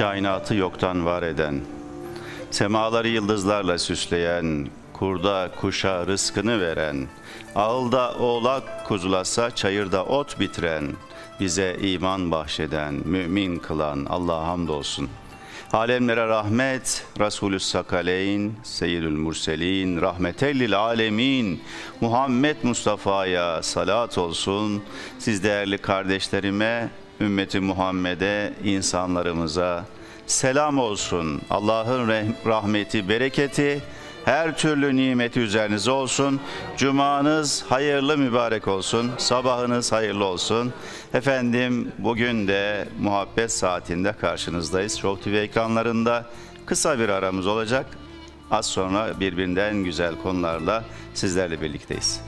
kainatı yoktan var eden, semaları yıldızlarla süsleyen, kurda kuşa rızkını veren, ağılda oğlak kuzulasa çayırda ot bitiren, bize iman bahşeden, mümin kılan Allah'a hamdolsun. Alemlere rahmet, Resulüs Sakaleyn, Seyyidül Mürselin, Rahmetellil Alemin, Muhammed Mustafa'ya salat olsun. Siz değerli kardeşlerime, ümmeti Muhammed'e, insanlarımıza selam olsun. Allah'ın rahmeti, bereketi, her türlü nimeti üzerinize olsun. Cumanız hayırlı mübarek olsun. Sabahınız hayırlı olsun. Efendim, bugün de Muhabbet Saati'nde karşınızdayız. Show TV ekranlarında kısa bir aramız olacak. Az sonra birbirinden güzel konularla sizlerle birlikteyiz.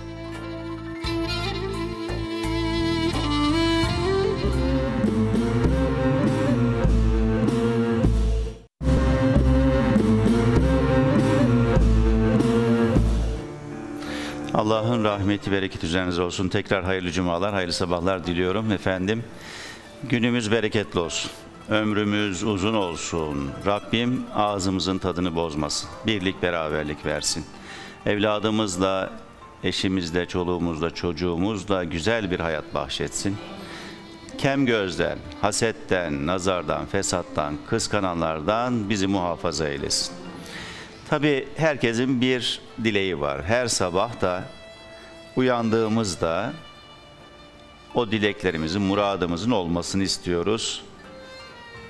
Allah'ın rahmeti, bereketi üzerinize olsun. Tekrar hayırlı cumalar, hayırlı sabahlar diliyorum efendim. Günümüz bereketli olsun. Ömrümüz uzun olsun. Rabbim ağzımızın tadını bozmasın. Birlik, beraberlik versin. Evladımızla, eşimizle, çoluğumuzla, çocuğumuzla güzel bir hayat bahşetsin. Kem gözden, hasetten, nazardan, fesattan, kıskananlardan bizi muhafaza eylesin. Tabii herkesin bir dileği var. Her sabah da uyandığımızda o dileklerimizin, muradımızın olmasını istiyoruz.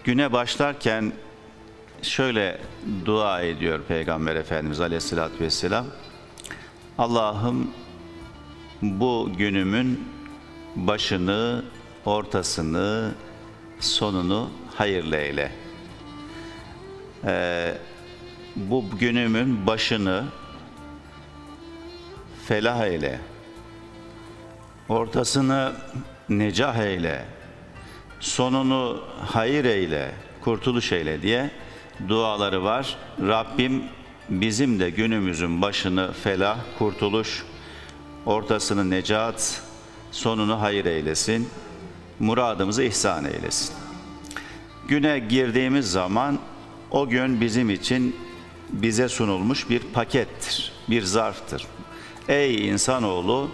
Güne başlarken şöyle dua ediyor Peygamber Efendimiz Aleyhisselatü Vesselam. Allah'ım bu günümün başını, ortasını, sonunu hayırlı eyle. Bu günümün başını felah eyle, ortasını necah eyle, sonunu hayır eyle, kurtuluş eyle diye duaları var. Rabbim bizim de günümüzün başını felah, kurtuluş, ortasını necat, sonunu hayır eylesin, muradımızı ihsan eylesin. Güne girdiğimiz zaman o gün bizim için bize sunulmuş bir pakettir, bir zarftır. Ey insanoğlu,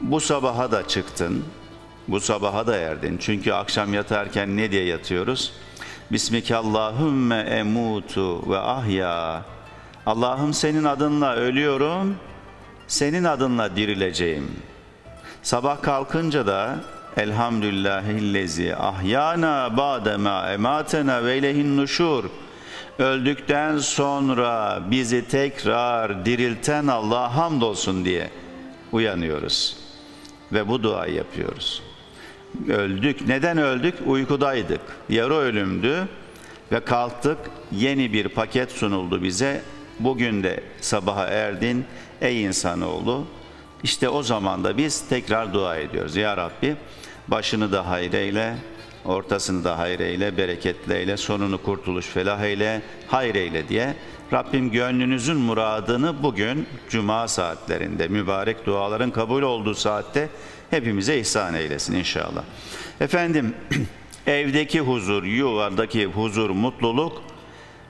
bu sabaha da çıktın, bu sabaha da erdin. Çünkü akşam yatarken ne diye yatıyoruz? Bismikallahümme emutu ve ahya. Allah'ım senin adınla ölüyorum, senin adınla dirileceğim. Sabah kalkınca da elhamdülillahillezi ahyana ba'dema ematena ve ileyhin nuşur. Öldükten sonra bizi tekrar dirilten Allah'a hamdolsun diye uyanıyoruz ve bu duayı yapıyoruz. Öldük. Neden öldük? Uykudaydık. Yarı ölümdü ve kalktık. Yeni bir paket sunuldu bize. Bugün de sabaha erdin ey insanoğlu. İşte o zaman da biz tekrar dua ediyoruz. Ya Rabbi başını da hayır eyle, ortasını da hayır eyle, bereketli eyle, sonunu kurtuluş, felah eyle, hayır eyle diye. Rabbim gönlünüzün muradını bugün cuma saatlerinde, mübarek duaların kabul olduğu saatte hepimize ihsan eylesin inşallah. Efendim, evdeki huzur, yuvardaki huzur, mutluluk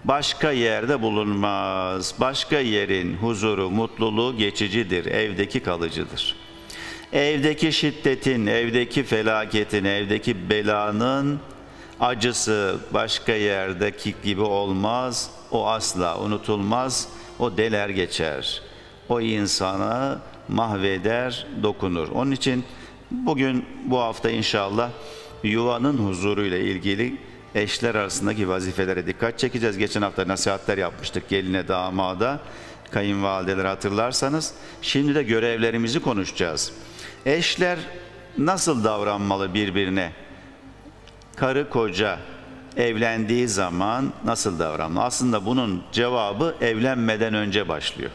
başka yerde bulunmaz. Başka yerin huzuru, mutluluğu geçicidir, evdeki kalıcıdır. Evdeki şiddetin, evdeki felaketin, evdeki belanın acısı başka yerdeki gibi olmaz. O asla unutulmaz. O deler geçer. O insana mahveder, dokunur. Onun için bugün, bu hafta inşallah yuvanın huzuruyla ilgili eşler arasındaki vazifelere dikkat çekeceğiz. Geçen hafta nasihatler yapmıştık geline, damada, kayınvalideleri hatırlarsanız. Şimdi de görevlerimizi konuşacağız. Eşler nasıl davranmalı birbirine? Karı koca evlendiği zaman nasıl davranmalı? Aslında bunun cevabı evlenmeden önce başlıyor.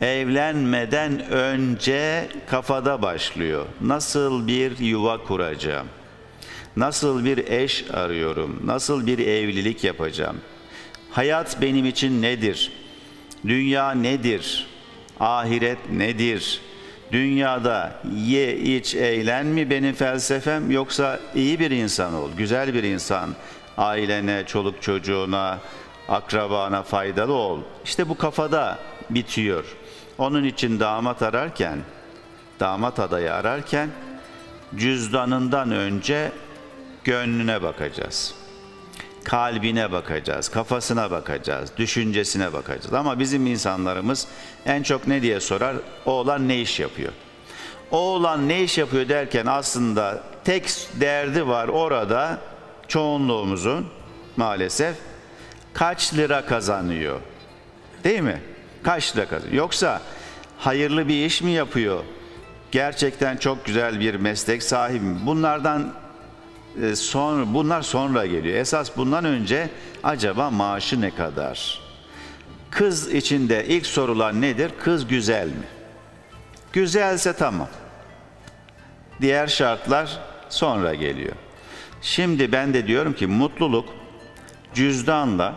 Evlenmeden önce kafada başlıyor. Nasıl bir yuva kuracağım? Nasıl bir eş arıyorum? Nasıl bir evlilik yapacağım? Hayat benim için nedir? Dünya nedir? Ahiret nedir? Dünyada ye, iç, eğlen mi benim felsefem, yoksa iyi bir insan ol, güzel bir insan, ailene, çoluk çocuğuna, akrabana faydalı ol. İşte bu kafada bitiyor. Onun için damat ararken, damat adayı ararken cüzdanından önce gönlüne bakacağız. Kalbine bakacağız, kafasına bakacağız, düşüncesine bakacağız. Ama bizim insanlarımız en çok ne diye sorar? Oğlan ne iş yapıyor? Oğlan ne iş yapıyor derken aslında tek derdi var orada çoğunluğumuzun maalesef. Kaç lira kazanıyor? Değil mi? Kaç lira kazanıyor? Yoksa hayırlı bir iş mi yapıyor? Gerçekten çok güzel bir meslek sahibi mi? Bunlar sonra geliyor. Esas bundan önce acaba maaşı ne kadar? Kız için de ilk sorulan nedir? Kız güzel mi? Güzelse tamam. Diğer şartlar sonra geliyor. Şimdi ben de diyorum ki mutluluk cüzdanla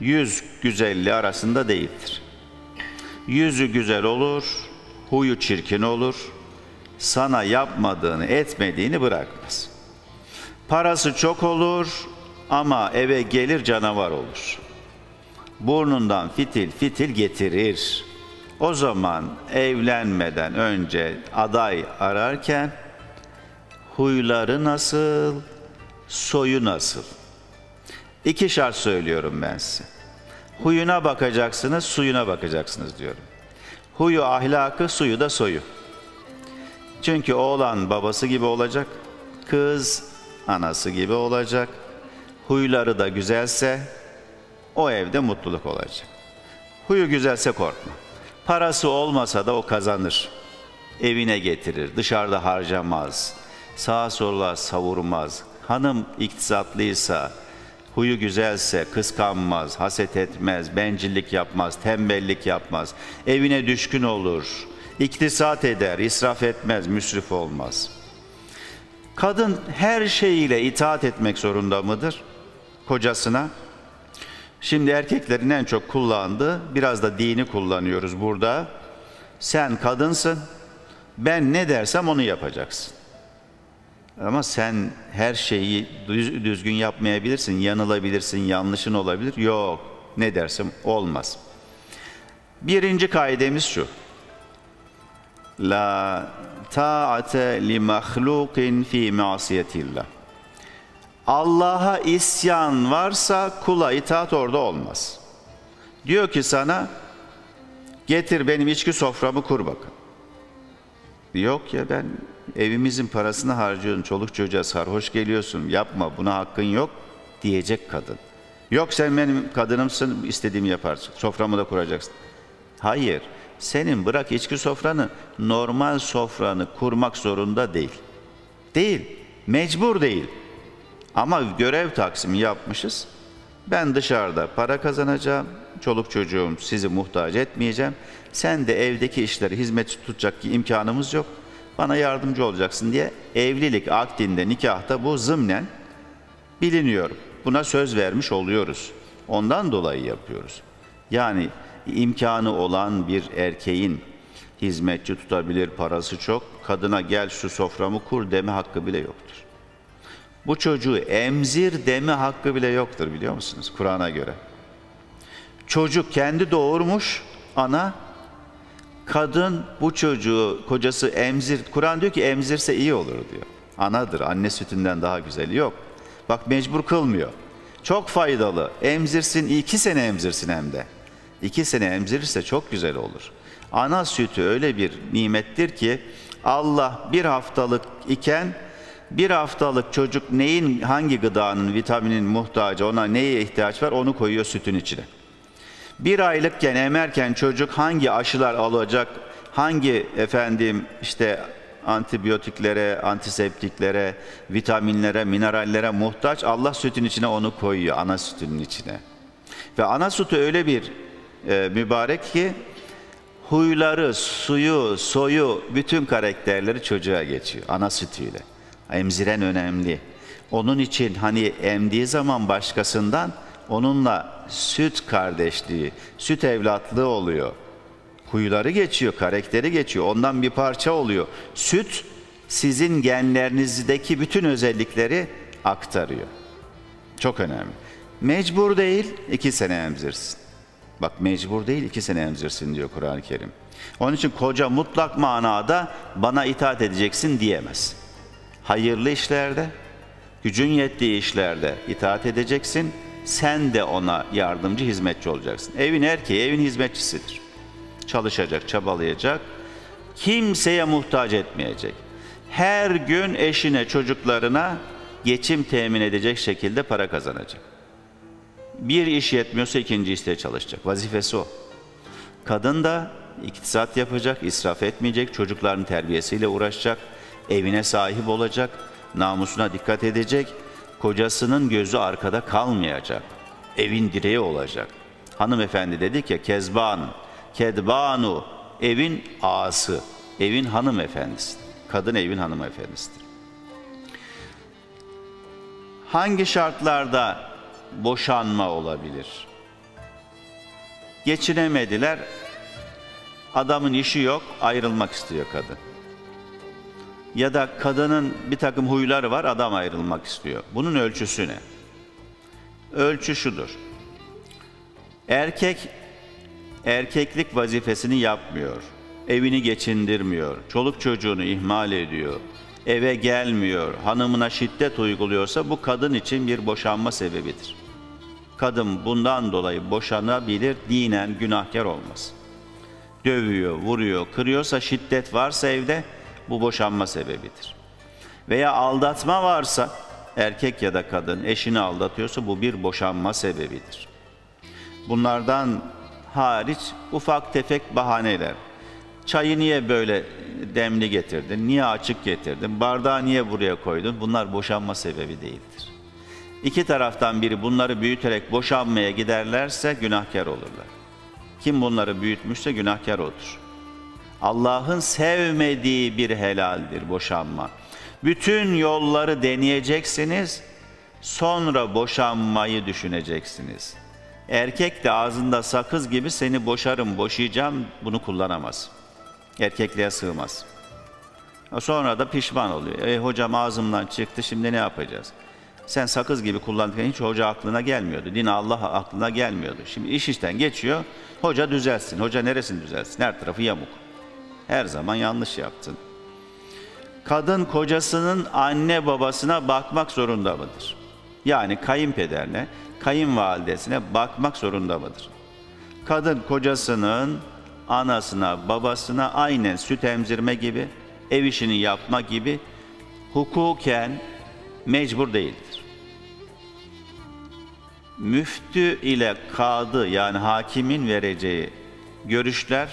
100 güzelliği arasında değildir. Yüzü güzel olur, huyu çirkin olur. Sana yapmadığını, etmediğini bırakmaz. Parası çok olur ama eve gelir canavar olur. Burnundan fitil fitil getirir. O zaman evlenmeden önce aday ararken huyları nasıl, soyu nasıl? İki şart söylüyorum ben size. Huyuna bakacaksınız, suyuna bakacaksınız diyorum. Huyu ahlakı, suyu da soyu. Çünkü oğlan babası gibi olacak, kız anası gibi olacak. Huyları da güzelse o evde mutluluk olacak. Huyu güzelse korkma. Parası olmasa da o kazanır. Evine getirir, dışarıda harcamaz. Sağa sola savurmaz. Hanım iktisatlıysa, huyu güzelse kıskanmaz, haset etmez, bencillik yapmaz, tembellik yapmaz. Evine düşkün olur. İktisat eder, israf etmez, müsrif olmaz. Kadın her şeyiyle itaat etmek zorunda mıdır kocasına? Şimdi erkeklerin en çok kullandığı, biraz da dini kullanıyoruz burada. Sen kadınsın, ben ne dersem onu yapacaksın. Ama sen her şeyi düzgün yapmayabilirsin, yanılabilirsin, yanlışın olabilir. Yok, ne dersem olmaz. Birinci kaidemiz şu. La ta'ate li mahlukin fi ma'siyetillah. Allah'a isyan varsa kula itaat orada olmaz. Diyor ki sana getir benim içki soframı kur bakın. Yok ya ben evimizin parasını harcıyorum, çoluk çocuğa sarhoş geliyorsun, yapma buna hakkın yok diyecek kadın. Yok sen benim kadınımsın, istediğimi yaparsın, soframı da kuracaksın. Hayır. Senin bırak içki sofranı, normal sofranı kurmak zorunda değil. Değil, mecbur değil. Ama görev taksimi yapmışız. Ben dışarıda para kazanacağım, çoluk çocuğum sizi muhtaç etmeyeceğim. Sen de evdeki işleri hizmet tutacak ki imkanımız yok. Bana yardımcı olacaksın diye evlilik akdinde, nikahta bu zımnen biliniyor. Buna söz vermiş oluyoruz. Ondan dolayı yapıyoruz. Yani imkanı olan bir erkeğin hizmetçi tutabilir, parası çok, kadına gel şu soframı kur deme hakkı bile yoktur. Bu çocuğu emzir deme hakkı bile yoktur biliyor musunuz Kur'an'a göre. Çocuk kendi doğurmuş ana, kadın bu çocuğu kocası emzir, Kur'an diyor ki emzirse iyi olur diyor. Anadır, anne sütünden daha güzeli yok. Bak mecbur kılmıyor. Çok faydalı, emzirsin 2 sene emzirsin hem de. 2 sene emzirirse çok güzel olur. Ana sütü öyle bir nimettir ki Allah 1 haftalık iken 1 haftalık çocuk neyin, hangi gıdanın, vitaminin muhtacı, ona neye ihtiyaç var onu koyuyor sütün içine. 1 aylıkken emerken çocuk hangi aşılar alacak, hangi işte antibiyotiklere, antiseptiklere, vitaminlere, minerallere muhtaç Allah sütün içine onu koyuyor, ana sütünün içine. Ve ana sütü öyle bir mübarek ki huyları, suyu, soyu, bütün karakterleri çocuğa geçiyor ana sütüyle. Emziren önemli. Onun için hani emdiği zaman başkasından onunla süt kardeşliği, süt evlatlığı oluyor. Huyları geçiyor, karakteri geçiyor. Ondan bir parça oluyor. Süt sizin genlerinizdeki bütün özellikleri aktarıyor. Çok önemli. Mecbur değil, 2 sene emzirsin. Bak, mecbur değil, 2 sene emzirsin diyor Kur'an-ı Kerim. Onun için koca mutlak manada bana itaat edeceksin diyemez. Hayırlı işlerde, gücün yettiği işlerde itaat edeceksin. Sen de ona yardımcı, hizmetçi olacaksın. Evin erkeği evin hizmetçisidir. Çalışacak, çabalayacak. Kimseye muhtaç etmeyecek. Her gün eşine, çocuklarına geçim temin edecek şekilde para kazanacak. Bir iş yetmiyorsa ikinci işte çalışacak. Vazifesi o. Kadın da iktisat yapacak, israf etmeyecek, çocukların terbiyesiyle uğraşacak, evine sahip olacak, namusuna dikkat edecek, kocasının gözü arkada kalmayacak, evin direği olacak. Hanımefendi dedik ya, kezban, kedbanu, evin ağası, evin hanımefendisidir. Kadın evin hanımefendisidir. Hangi şartlarda boşanma olabilir? Geçinemediler, adamın işi yok, ayrılmak istiyor kadın. Ya da kadının bir takım huyları var, adam ayrılmak istiyor. Bunun ölçüsü ne? Ölçü şudur. Erkek, erkeklik vazifesini yapmıyor. Evini geçindirmiyor. Çoluk çocuğunu ihmal ediyor. Eve gelmiyor. Hanımına şiddet uyguluyorsa bu kadın için bir boşanma sebebidir. Kadın bundan dolayı boşanabilir, dinen günahkar olmaz. Dövüyor, vuruyor, kırıyorsa, şiddet varsa evde, bu boşanma sebebidir. Veya aldatma varsa, erkek ya da kadın eşini aldatıyorsa bu bir boşanma sebebidir. Bunlardan hariç ufak tefek bahaneler. Çayı niye böyle demli getirdin, niye açık getirdin, bardağı niye buraya koydun, bunlar boşanma sebebi değildir. İki taraftan biri bunları büyüterek boşanmaya giderlerse günahkar olurlar. Kim bunları büyütmüşse günahkar odur. Allah'ın sevmediği bir helaldir boşanma. Bütün yolları deneyeceksiniz, sonra boşanmayı düşüneceksiniz. Erkek de ağzında sakız gibi seni boşarım, boşayacağım, bunu kullanamaz. Erkekliğe sığmaz. Sonra da pişman oluyor. Hocam ağzımdan çıktı, şimdi ne yapacağız? Sen sakız gibi kullandığın hiç hoca aklına gelmiyordu. Din Allah aklına gelmiyordu. Şimdi iş işten geçiyor, hoca düzelsin. Hoca neresini düzelsin? Her tarafı yamuk. Her zaman yanlış yaptın. Kadın kocasının anne babasına bakmak zorunda mıdır? Yani kayınpederine, kayınvalidesine bakmak zorunda mıdır? Kadın kocasının anasına, babasına aynen süt emzirme gibi, ev işini yapma gibi hukuken mecbur değildir. Müftü ile kadı, yani hakimin vereceği görüşler,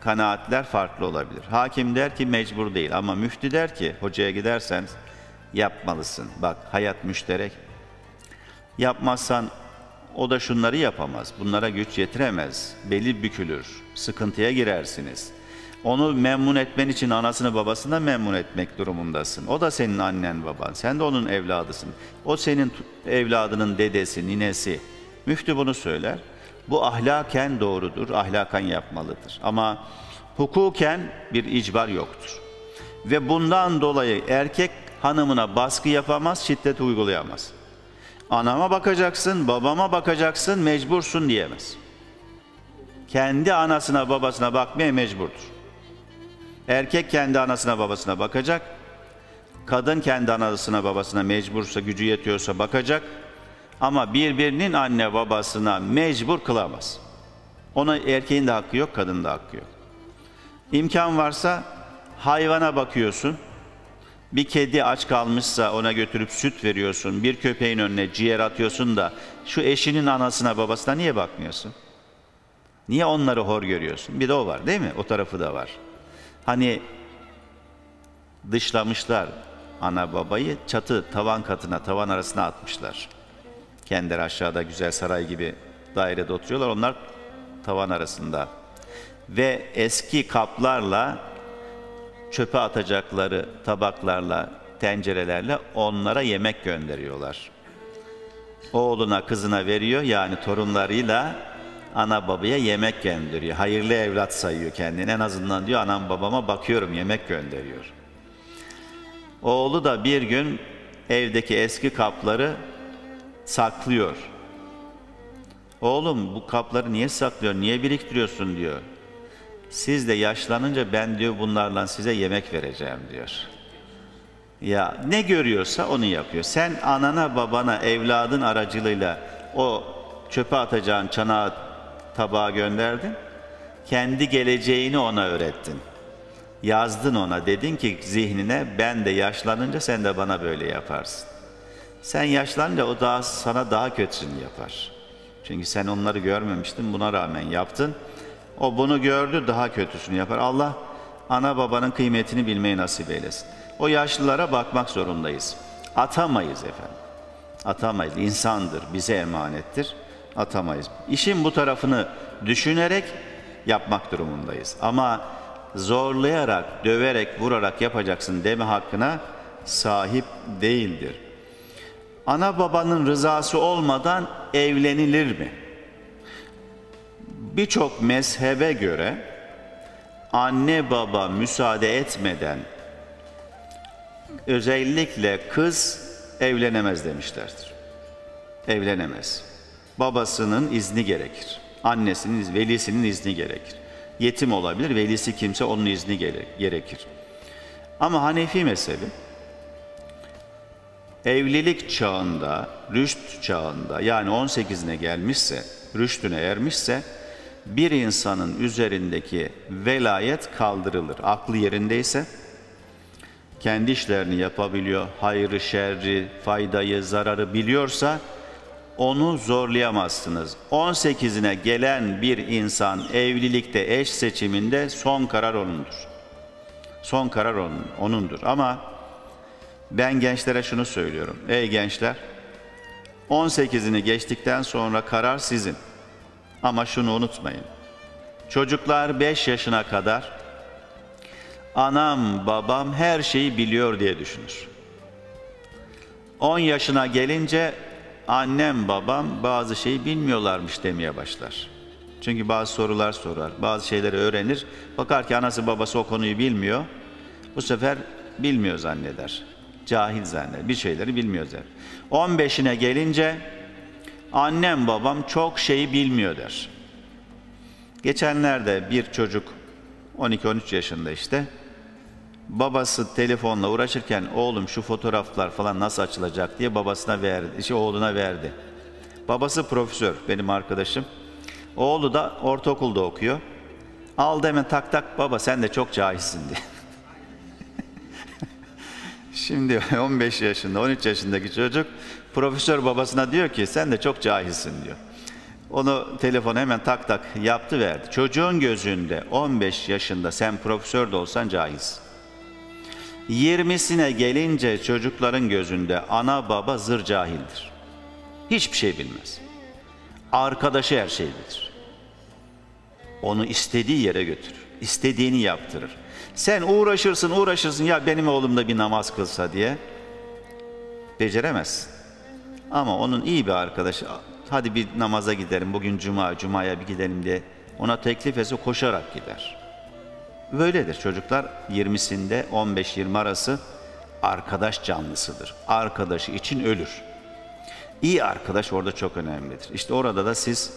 kanaatler farklı olabilir. Hakim der ki mecbur değil, ama müftü der ki hocaya gidersen yapmalısın. Bak, hayat müşterek. Yapmazsan o da şunları yapamaz, bunlara güç yetiremez, beli bükülür, sıkıntıya girersiniz. Onu memnun etmen için anasını babasını memnun etmek durumundasın. O da senin annen baban, sen de onun evladısın. O senin evladının dedesi, ninesi. Müftü bunu söyler. Bu ahlaken doğrudur, ahlaken yapmalıdır. Ama hukuken bir icbar yoktur. Ve bundan dolayı erkek hanımına baskı yapamaz, şiddet uygulayamaz. Anama bakacaksın, babama bakacaksın, mecbursun diyemez. Kendi anasına babasına bakmaya mecburdur. Erkek kendi anasına babasına bakacak. Kadın kendi anasına babasına mecbursa, gücü yetiyorsa bakacak. Ama birbirinin anne babasına mecbur kılamaz. Ona erkeğin de hakkı yok, kadının da hakkı yok. İmkan varsa hayvana bakıyorsun. Bir kedi aç kalmışsa ona götürüp süt veriyorsun. Bir köpeğin önüne ciğer atıyorsun da şu eşinin anasına babasına niye bakmıyorsun? Niye onları hor görüyorsun? Bir de o var değil mi? O tarafı da var. Hani dışlamışlar ana babayı, çatı tavan katına, tavan arasına atmışlar. Kendileri aşağıda güzel saray gibi dairede oturuyorlar. Onlar tavan arasında. Ve eski kaplarla, çöpe atacakları tabaklarla, tencerelerle onlara yemek gönderiyorlar. Oğluna, kızına veriyor, yani torunlarıyla ana babaya yemek gönderiyor. Hayırlı evlat sayıyor kendini. En azından diyor anam babama bakıyorum, yemek gönderiyor. Oğlu da bir gün evdeki eski kapları saklıyor. Oğlum bu kapları niye saklıyorsun, niye biriktiriyorsun diyor. Siz de yaşlanınca ben diyor bunlarla size yemek vereceğim diyor. Ya ne görüyorsa onu yapıyor. Sen anana, babana, evladın aracılığıyla o çöpe atacağın çanağı tabağa gönderdin. Kendi geleceğini ona öğrettin. Yazdın ona, dedin ki zihnine ben de yaşlanınca sen de bana böyle yaparsın. Sen yaşlanınca o daha sana daha kötüsünü yapar. Çünkü sen onları görmemiştin, buna rağmen yaptın. O bunu gördü, daha kötüsünü yapar. Allah ana babanın kıymetini bilmeyi nasip eylesin. O yaşlılara bakmak zorundayız. Atamayız efendim. Atamayız. İnsandır, bize emanettir. Atamayız. İşin bu tarafını düşünerek yapmak durumundayız. Ama zorlayarak, döverek, vurarak yapacaksın deme hakkına sahip değildir. Ana babanın rızası olmadan evlenilir mi? Birçok mezhebe göre anne baba müsaade etmeden özellikle kız evlenemez demişlerdir. Evlenemez. Babasının izni gerekir. Annesinin, velisinin izni gerekir. Yetim olabilir, velisi kimse onun izni gerekir. Ama Hanefi mezhebi evlilik çağında, rüşt çağında yani 18'ine gelmişse, rüştüne ermişse bir insanın üzerindeki velayet kaldırılır. Aklı yerindeyse kendi işlerini yapabiliyor, hayrı, şerri, faydayı, zararı biliyorsa onu zorlayamazsınız. 18'ine gelen bir insan evlilikte, eş seçiminde son karar onundur. Son karar onundur. Ama ben gençlere şunu söylüyorum. Ey gençler, 18'ini geçtikten sonra karar sizin. Ama şunu unutmayın. Çocuklar 5 yaşına kadar anam, babam her şeyi biliyor diye düşünür. 10 yaşına gelince annem, babam bazı şeyi bilmiyorlarmış demeye başlar. Çünkü bazı sorular sorar, bazı şeyleri öğrenir. Bakar ki anası, babası o konuyu bilmiyor. Bu sefer bilmiyor zanneder. Cahil zanneder. Bir şeyleri bilmiyor der. 15'ine gelince annem, babam çok şeyi bilmiyor der. Geçenlerde bir çocuk 12-13 yaşında işte. Babası telefonla uğraşırken oğlum şu fotoğraflar falan nasıl açılacak diye babasına verdi, oğluna verdi. Babası profesör, benim arkadaşım. Oğlu da ortaokulda okuyor. Aldı hemen tak tak, baba sen de çok cahilsin diye. Şimdi 15 yaşında, 13 yaşındaki çocuk profesör babasına diyor ki sen de çok cahilsin diyor. Onu telefonu hemen tak tak yaptı verdi. Çocuğun gözünde 15 yaşında sen profesör de olsan cahilsin. 20'sine gelince çocukların gözünde ana baba zır cahildir. Hiçbir şey bilmez. Arkadaşı her şeyi bilir. Onu istediği yere götürür. İstediğini yaptırır. Sen uğraşırsın ya benim oğlum da bir namaz kılsa diye beceremezsin. Ama onun iyi bir arkadaşı, hadi bir namaza gidelim, bugün cuma, cumaya bir gidelim diye ona teklif etse koşarak gider. Böyledir çocuklar, 20'sinde 15-20 arası arkadaş canlısıdır. Arkadaşı için ölür. İyi arkadaş orada çok önemlidir. İşte orada da siz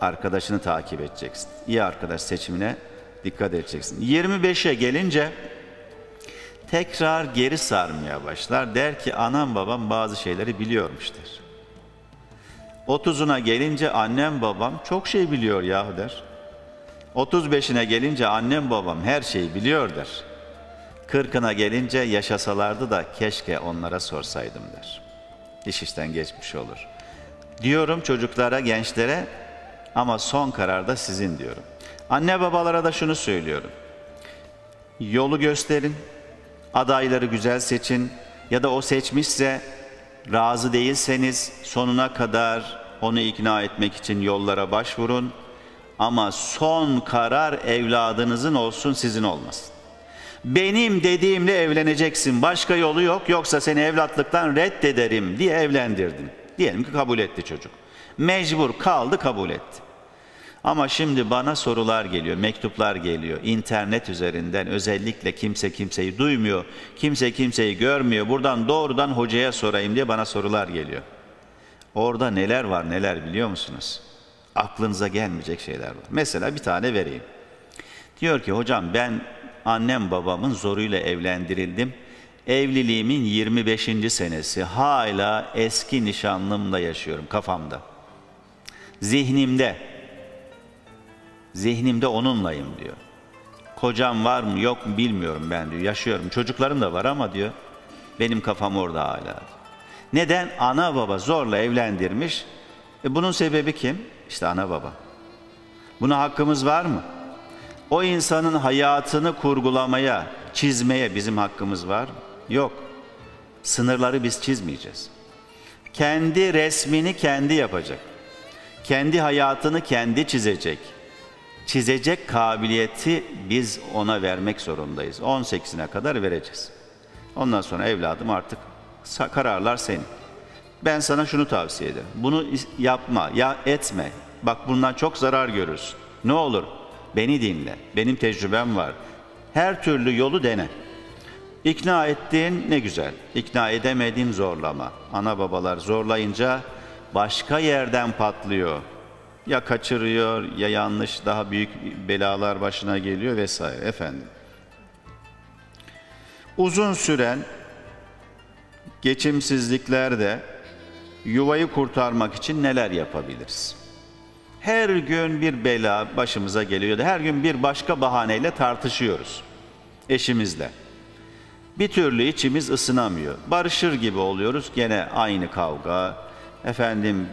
arkadaşını takip edeceksin. İyi arkadaş seçimine dikkat edeceksin. 25'e gelince tekrar geri sarmaya başlar. Der ki anam babam bazı şeyleri biliyormuştur. 30'una gelince annem babam çok şey biliyor yahu der. 35'ine gelince annem babam her şeyi biliyor der. 40'ına gelince yaşasalardı da keşke onlara sorsaydım der. İş işten geçmiş olur. Diyorum çocuklara, gençlere, ama son karar da sizin diyorum. Anne babalara da şunu söylüyorum. Yolu gösterin, adayları güzel seçin ya da o seçmişse razı değilseniz sonuna kadar onu ikna etmek için yollara başvurun. Ama son karar evladınızın olsun, sizin olmasın. Benim dediğimle evleneceksin, başka yolu yok, yoksa seni evlatlıktan reddederim diye evlendirdim. Diyelim ki kabul etti çocuk. Mecbur kaldı, kabul etti. Ama şimdi bana sorular geliyor, mektuplar geliyor. İnternet üzerinden özellikle kimse kimseyi duymuyor, kimse kimseyi görmüyor. Buradan doğrudan hocaya sorayım diye bana sorular geliyor. Orada neler var neler biliyor musunuz? Aklınıza gelmeyecek şeyler var. Mesela bir tane vereyim. Diyor ki hocam ben annem babamın zoruyla evlendirildim. Evliliğimin 25. senesi hala eski nişanlımla yaşıyorum kafamda. Zihnimde onunlayım diyor. Kocam var mı yok mu bilmiyorum ben diyor. Yaşıyorum. Çocuklarım da var ama diyor. Benim kafam orada hala. Neden? Ana baba zorla evlendirmiş. Bunun sebebi kim? İşte ana baba. Buna hakkımız var mı? O insanın hayatını kurgulamaya, çizmeye bizim hakkımız var mı? Yok. Sınırları biz çizmeyeceğiz. Kendi resmini kendi yapacak. Kendi hayatını kendi çizecek. Çizecek kabiliyeti biz ona vermek zorundayız. 18'ine kadar vereceğiz. Ondan sonra evladım artık kararlar senin. Ben sana şunu tavsiye ederim. Bunu yapma, ya etme. Bak bundan çok zarar görürsün. Ne olur? Beni dinle. Benim tecrübem var. Her türlü yolu dene. İkna ettin ne güzel. İkna edemedin zorlama. Ana babalar zorlayınca başka yerden patlıyor. Ya kaçırıyor ya yanlış daha büyük belalar başına geliyor vesaire efendim. Uzun süren geçimsizliklerde yuvayı kurtarmak için neler yapabiliriz? Her gün bir bela başımıza geliyor da her gün bir başka bahaneyle tartışıyoruz eşimizle. Bir türlü içimiz ısınamıyor. Barışır gibi oluyoruz gene aynı kavga. Efendim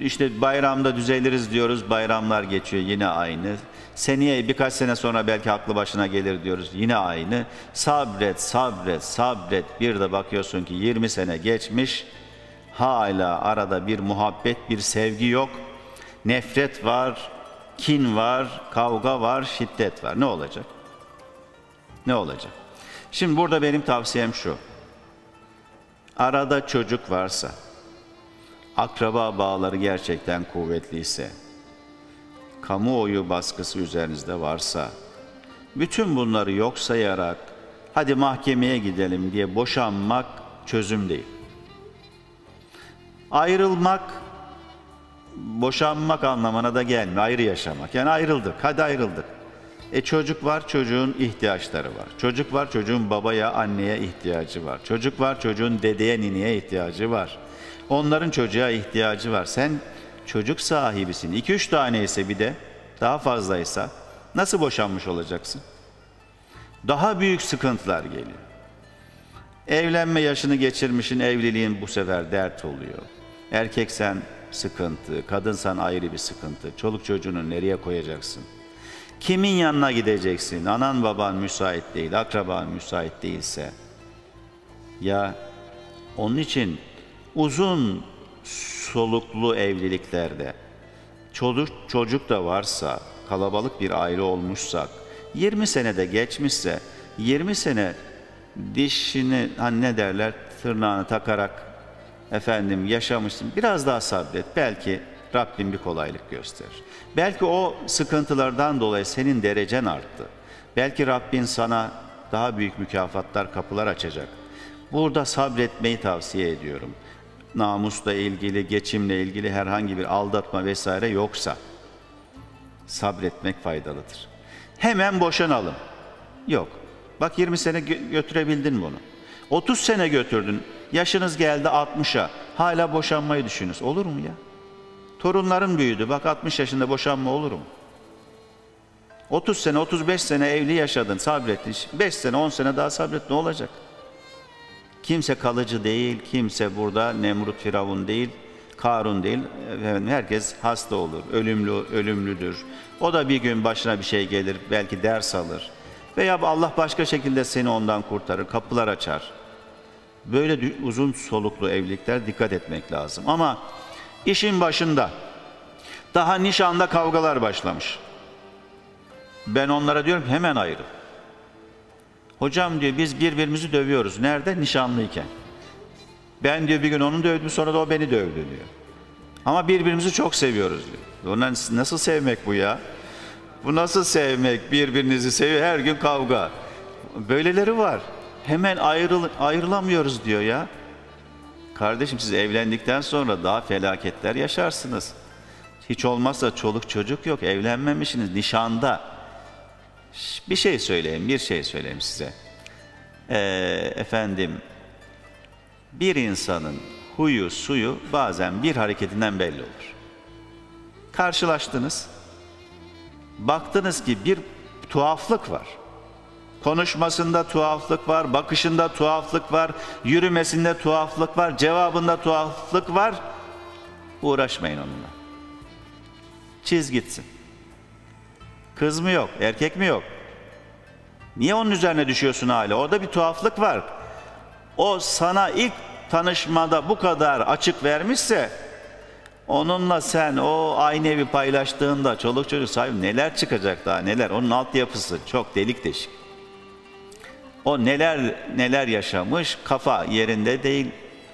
işte bayramda düzeliriz diyoruz, bayramlar geçiyor yine aynı. Seneye birkaç sene sonra belki aklı başına gelir diyoruz yine aynı. Sabret, sabret, sabret. Bir de bakıyorsun ki 20 sene geçmiş. Hala arada bir muhabbet, bir sevgi yok. Nefret var, kin var, kavga var, şiddet var. Ne olacak? Ne olacak? Şimdi burada benim tavsiyem şu. Arada çocuk varsa, akraba bağları gerçekten kuvvetliyse, kamuoyu baskısı üzerinizde varsa, bütün bunları yok sayarak hadi mahkemeye gidelim diye boşanmak çözüm değil. Ayrılmak, boşanmak anlamına da gelmiyor. Ayrı yaşamak. Yani ayrıldık, hadi ayrıldık. Çocuk var, çocuğun ihtiyaçları var. Çocuk var, çocuğun babaya, anneye ihtiyacı var. Çocuk var, çocuğun dedeye, nineye ihtiyacı var. Onların çocuğa ihtiyacı var. Sen çocuk sahibisin. 2-3 tane ise bir de daha fazlaysa nasıl boşanmış olacaksın? Daha büyük sıkıntılar geliyor. Evlenme yaşını geçirmişin, evliliğin bu sefer dert oluyor. Erkeksen sıkıntı, kadınsan ayrı bir sıkıntı. Çoluk çocuğunu nereye koyacaksın? Kimin yanına gideceksin? Anan baban müsait değil, akraban müsait değilse. Ya onun için uzun soluklu evliliklerde çocuk da varsa, kalabalık bir aile olmuşsak, 20 senede geçmişse, 20 sene dişini hani ne derler tırnağını takarak efendim yaşamışsın. Biraz daha sabret. Belki Rabbim bir kolaylık gösterir. Belki o sıkıntılardan dolayı senin derecen arttı. Belki Rabbin sana daha büyük mükafatlar, kapılar açacak. Burada sabretmeyi tavsiye ediyorum. Namusla ilgili, geçimle ilgili herhangi bir aldatma vesaire yoksa sabretmek faydalıdır. Hemen boşanalım. Yok. Bak 20 sene götürebildin bunu. 30 sene götürdün. Yaşınız geldi 60'a. Hala boşanmayı düşünüyorsun. Olur mu ya? Torunların büyüdü. Bak 60 yaşında boşanma olur mu? 30 sene, 35 sene evli yaşadın, sabrettin. 5 sene, 10 sene daha sabret. Ne olacak? Kimse kalıcı değil, kimse burada Nemrut, Firavun değil, Karun değil. Herkes hasta olur, ölümlüdür. O da bir gün başına bir şey gelir, belki ders alır. Veya Allah başka şekilde seni ondan kurtarır, kapılar açar. Böyle uzun soluklu evlilikler dikkat etmek lazım. Ama işin başında, daha nişanda kavgalar başlamış. Ben onlara diyorum hemen ayrıl. Hocam diyor biz birbirimizi dövüyoruz. Nerede? Nişanlıyken. Ben diyor bir gün onu dövdüm sonra da o beni dövdü diyor. Ama birbirimizi çok seviyoruz diyor. Ondan nasıl sevmek bu ya? Bu nasıl sevmek? Birbirinizi seviyor her gün kavga. Böyleleri var. Hemen ayrılamıyoruz diyor ya. Kardeşim, siz evlendikten sonra daha felaketler yaşarsınız. Hiç olmazsa çoluk çocuk yok, evlenmemişsiniz, nişanda. Bir şey söyleyeyim size. Efendim, bir insanın huyu suyu bazen bir hareketinden belli olur. Karşılaştınız, baktınız ki bir tuhaflık var. Konuşmasında tuhaflık var, bakışında tuhaflık var, yürümesinde tuhaflık var, cevabında tuhaflık var. Uğraşmayın onunla. Çiz gitsin. Kız mı yok, erkek mi yok? Niye onun üzerine düşüyorsun hala? Orada bir tuhaflık var. O sana ilk tanışmada bu kadar açık vermişse, onunla sen o aynı evi paylaştığında çoluk çocuk sahibi neler çıkacak daha neler. Onun altyapısı çok delik deşik. O neler yaşamış, kafa yerinde değil,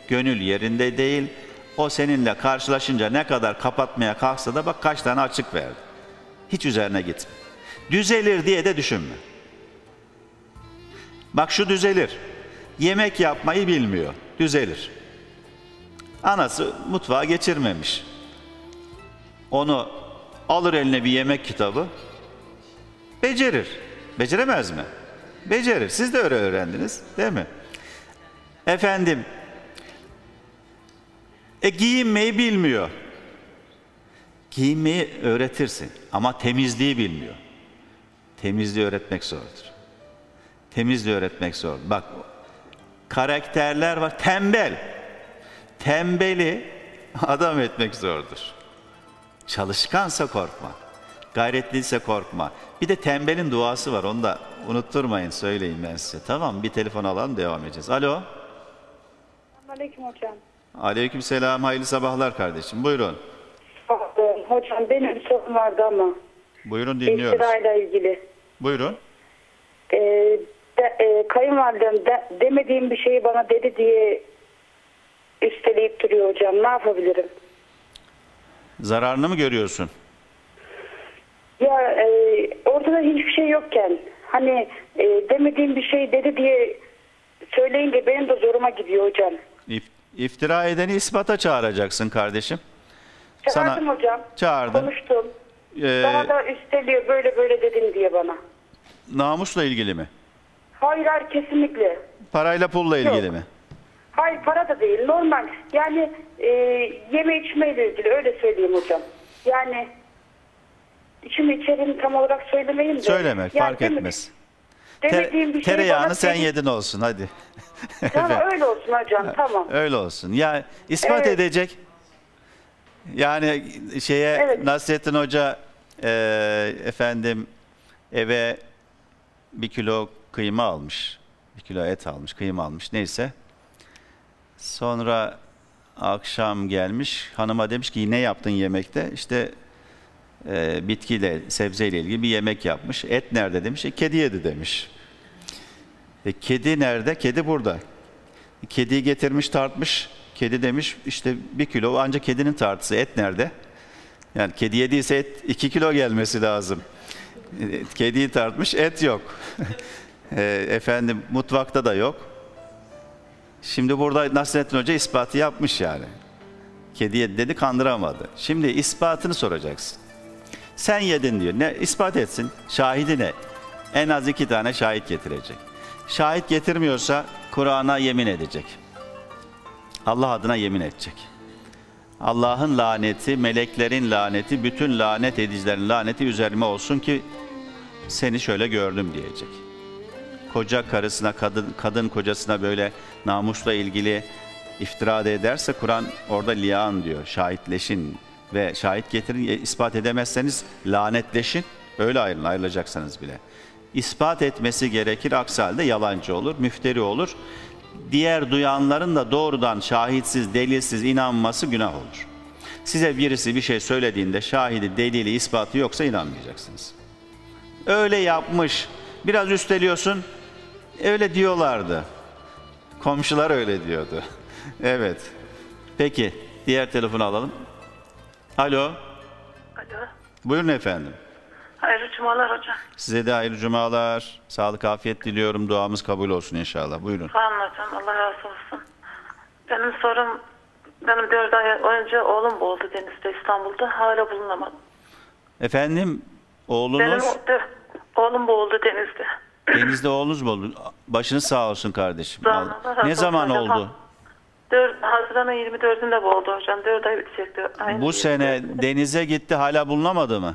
gönül yerinde değil. O seninle karşılaşınca ne kadar kapatmaya kalksa da bak kaç tane açık verdi. Hiç üzerine gitme. Düzelir diye de düşünme. Bak şu düzelir. Yemek yapmayı bilmiyor. Düzelir. Anası mutfağa geçirmemiş. Onu alır eline bir yemek kitabı. Becerir. Beceremez mi? Becerir. Siz de öyle öğrendiniz, değil mi? Efendim, giyinmeyi bilmiyor. Giyinmeyi öğretirsin ama temizliği bilmiyor. Temizliği öğretmek zordur. Temizliği öğretmek zor. Bak, karakterler var. Tembel. Tembeli adam etmek zordur. Çalışkansa korkma. Gayretliyse korkma. Bir de tembelin duası var. Onu da unutturmayın, söyleyeyim ben size. Tamam, bir telefon alalım, devam edeceğiz. Alo. Aleyküm hocam. Aleyküm selam. Hayırlı sabahlar kardeşim. Buyurun. Hocam benim bir sorum vardı ama. Buyurun, dinliyoruz. İftirayla ilgili. Buyurun. Kayınvalidem demediğim bir şeyi bana dedi diye üsteleyip duruyor hocam. Ne yapabilirim? Zararını mı görüyorsun? Ya ortada hiçbir şey yokken hani demediğim bir şey dedi diye söyleyince benim de zoruma gidiyor hocam. İftira edeni ispata çağıracaksın kardeşim. Çağırdım hocam. Çağırdım. Konuştum. Bana da üsteliyor böyle böyle dedim diye bana. Namusla ilgili mi? Hayır kesinlikle. Parayla pulla ilgili mi? Hayır, para da değil, normal. Yani yeme içmeyle ilgili, öyle söyleyeyim hocam. Yani içimi içerim tam olarak söylemeyeyim de. Söylemek yani, fark etmez. Tereyağını sen yedin olsun hadi. Tamam öyle olsun hocam, tamam. Öyle olsun. Ya ispat edecek. Yani Nasreddin Hoca efendim eve 1 kilo kıyma almış, 1 kilo et almış, kıyma almış, neyse. Sonra akşam gelmiş, hanıma demiş ki ne yaptın yemekte? İşte bitkiyle, sebzeyle ilgili bir yemek yapmış. Et nerede demiş, kedi yedi demiş. Kedi nerede? Kedi burada. Kediyi getirmiş, tartmış. Kedi demiş işte 1 kilo, ancak kedinin tartısı. Et nerede? Yani kedi yediyse et 2 kilo gelmesi lazım. Kediyi tartmış, et yok. Efendim mutfakta da yok. Şimdi burada Nasreddin Hoca ispatı yapmış yani. Kedi yedi dedi, kandıramadı. Şimdi ispatını soracaksın. Sen yedin diyor. Ne ispat etsin? Şahidine. En az 2 tane şahit getirecek. Şahit getirmiyorsa Kur'an'a yemin edecek. Allah adına yemin edecek. Allah'ın laneti, meleklerin laneti, bütün lanet edicilerin laneti üzerime olsun ki seni şöyle gördüm diyecek. Koca karısına, kadın kocasına böyle namusla ilgili iftira ederse Kur'an orada liyan diyor. Şahitleşin ve şahit getirin. İspat edemezseniz lanetleşin. Öyle ayrılın, ayrılacaksanız bile. İspat etmesi gerekir. Aksi halde yalancı olur, müfteri olur. Diğer duyanların da doğrudan şahitsiz, delilsiz inanması günah olur. Size birisi bir şey söylediğinde şahidi, delili, ispatı yoksa inanmayacaksınız. Öyle yapmış, biraz üsteliyorsun, öyle diyorlardı. Komşular öyle diyordu. Evet. Peki, diğer telefonu alalım. Alo. Alo. Buyurun efendim. Hayırlı cumalar hocam. Size de hayırlı cumalar. Sağlık, afiyet diliyorum. Duamız kabul olsun inşallah. Buyurun. Anladım. Allah razı olsun. Benim sorum, benim 4 ay önce oğlum boğuldu denizde, İstanbul'da. Hala bulunamadı. Efendim, oğlunuz? Benim oğlum boğuldu denizde. Denizde oğlunuz boğuldu. Başınız sağ olsun kardeşim. Ne zaman oldu? Haziran'ın 24'ünde boğuldu hocam. 4 ay bitecekti. Bu sene denize gitti, hala bulunamadı mı?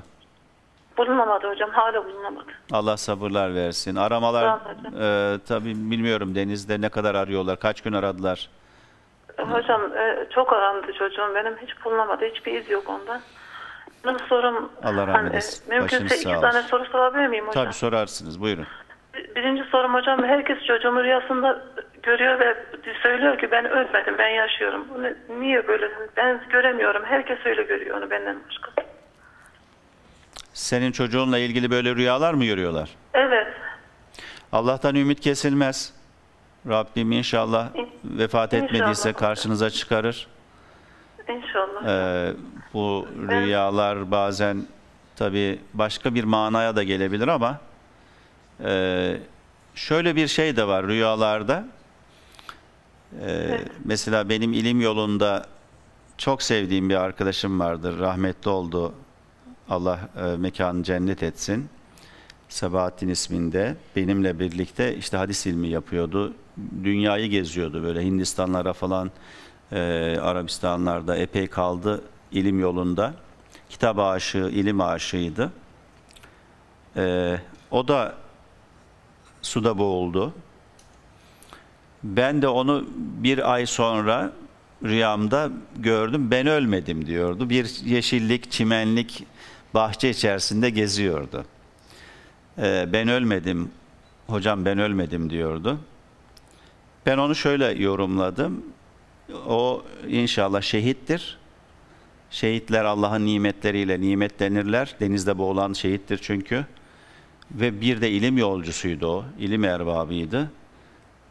Bulunamadı hocam, hala bulunamadı. Allah sabırlar versin. Aramalar tabii bilmiyorum, denizde ne kadar arıyorlar, kaç gün aradılar? Hocam çok arandı çocuğum benim, hiç bulunamadı, hiçbir iz yok ondan. Benim sorum, Allah rahmet eylesin. Mümkünse 2 tane soru sorabilir miyim hocam? Tabii sorarsınız, buyurun. Birinci sorum hocam, herkes çocuğumu rüyasında görüyor ve söylüyor ki ben ölmedim, ben yaşıyorum. Niye böyle? Ben göremiyorum, herkes öyle görüyor onu benden başka. Senin çocuğunla ilgili böyle rüyalar mı görüyorlar? Evet. Allah'tan ümit kesilmez. Rabbim inşallah vefat etmediyse inşallah karşınıza çıkarır. İnşallah. Bu rüyalar bazen tabii başka bir manaya da gelebilir ama şöyle bir şey de var rüyalarda. Evet. Mesela benim ilim yolunda çok sevdiğim bir arkadaşım vardır. Rahmetli oldu. Allah mekanı cennet etsin. Sabahattin isminde benimle birlikte işte hadis ilmi yapıyordu. Dünyayı geziyordu böyle, Hindistanlara falan, Arabistanlarda epey kaldı ilim yolunda. Kitap aşığı, ilim aşığıydı. O da suda boğuldu. Ben de onu bir ay sonra rüyamda gördüm. Ben ölmedim diyordu. Bir yeşillik, çimenlik bahçe içerisinde geziyordu. Ben ölmedim, hocam ben ölmedim diyordu. Ben onu şöyle yorumladım. O inşallah şehittir. Şehitler Allah'ın nimetleriyle nimetlenirler. Denizde boğulan şehittir çünkü. Ve bir de ilim yolcusuydu o. İlim erbabıydı.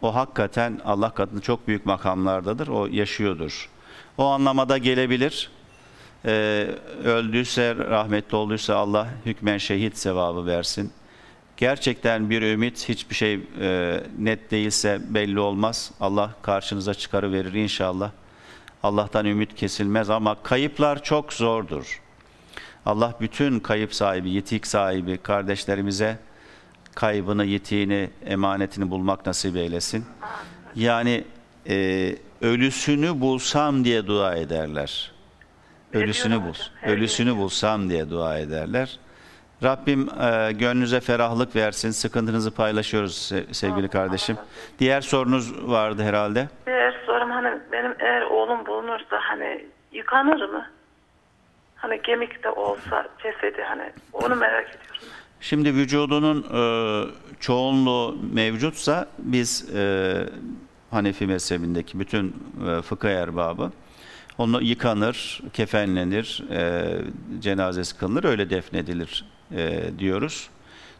O hakikaten Allah katında çok büyük makamlardadır. O yaşıyordur. O anlamada gelebilir. Öldüyse, rahmetli olduysa Allah hükmen şehit sevabı versin. Gerçekten bir ümit, hiçbir şey net değilse belli olmaz. Allah karşınıza çıkarıverir inşallah. Allah'tan ümit kesilmez ama kayıplar çok zordur. Allah bütün kayıp sahibi, yitik sahibi kardeşlerimize kaybını, yitiğini, emanetini bulmak nasip eylesin. Yani ölüsünü bulsam diye dua ederler. Ölüsünü bul. Ölüsünü bulsam diye dua ederler. Rabbim gönlünüze ferahlık versin. Sıkıntınızı paylaşıyoruz sevgili kardeşim. Diğer sorunuz vardı herhalde. Diğer sorum, hani benim eğer oğlum bulunursa hani yıkanır mı? Hani kemik de olsa cesedi, hani onu merak ediyorum. Şimdi vücudunun çoğunluğu mevcutsa biz Hanefi mezhebindeki bütün fıkıh erbabı onu yıkanır, kefenlenir, cenazesi kılınır, öyle defnedilir diyoruz.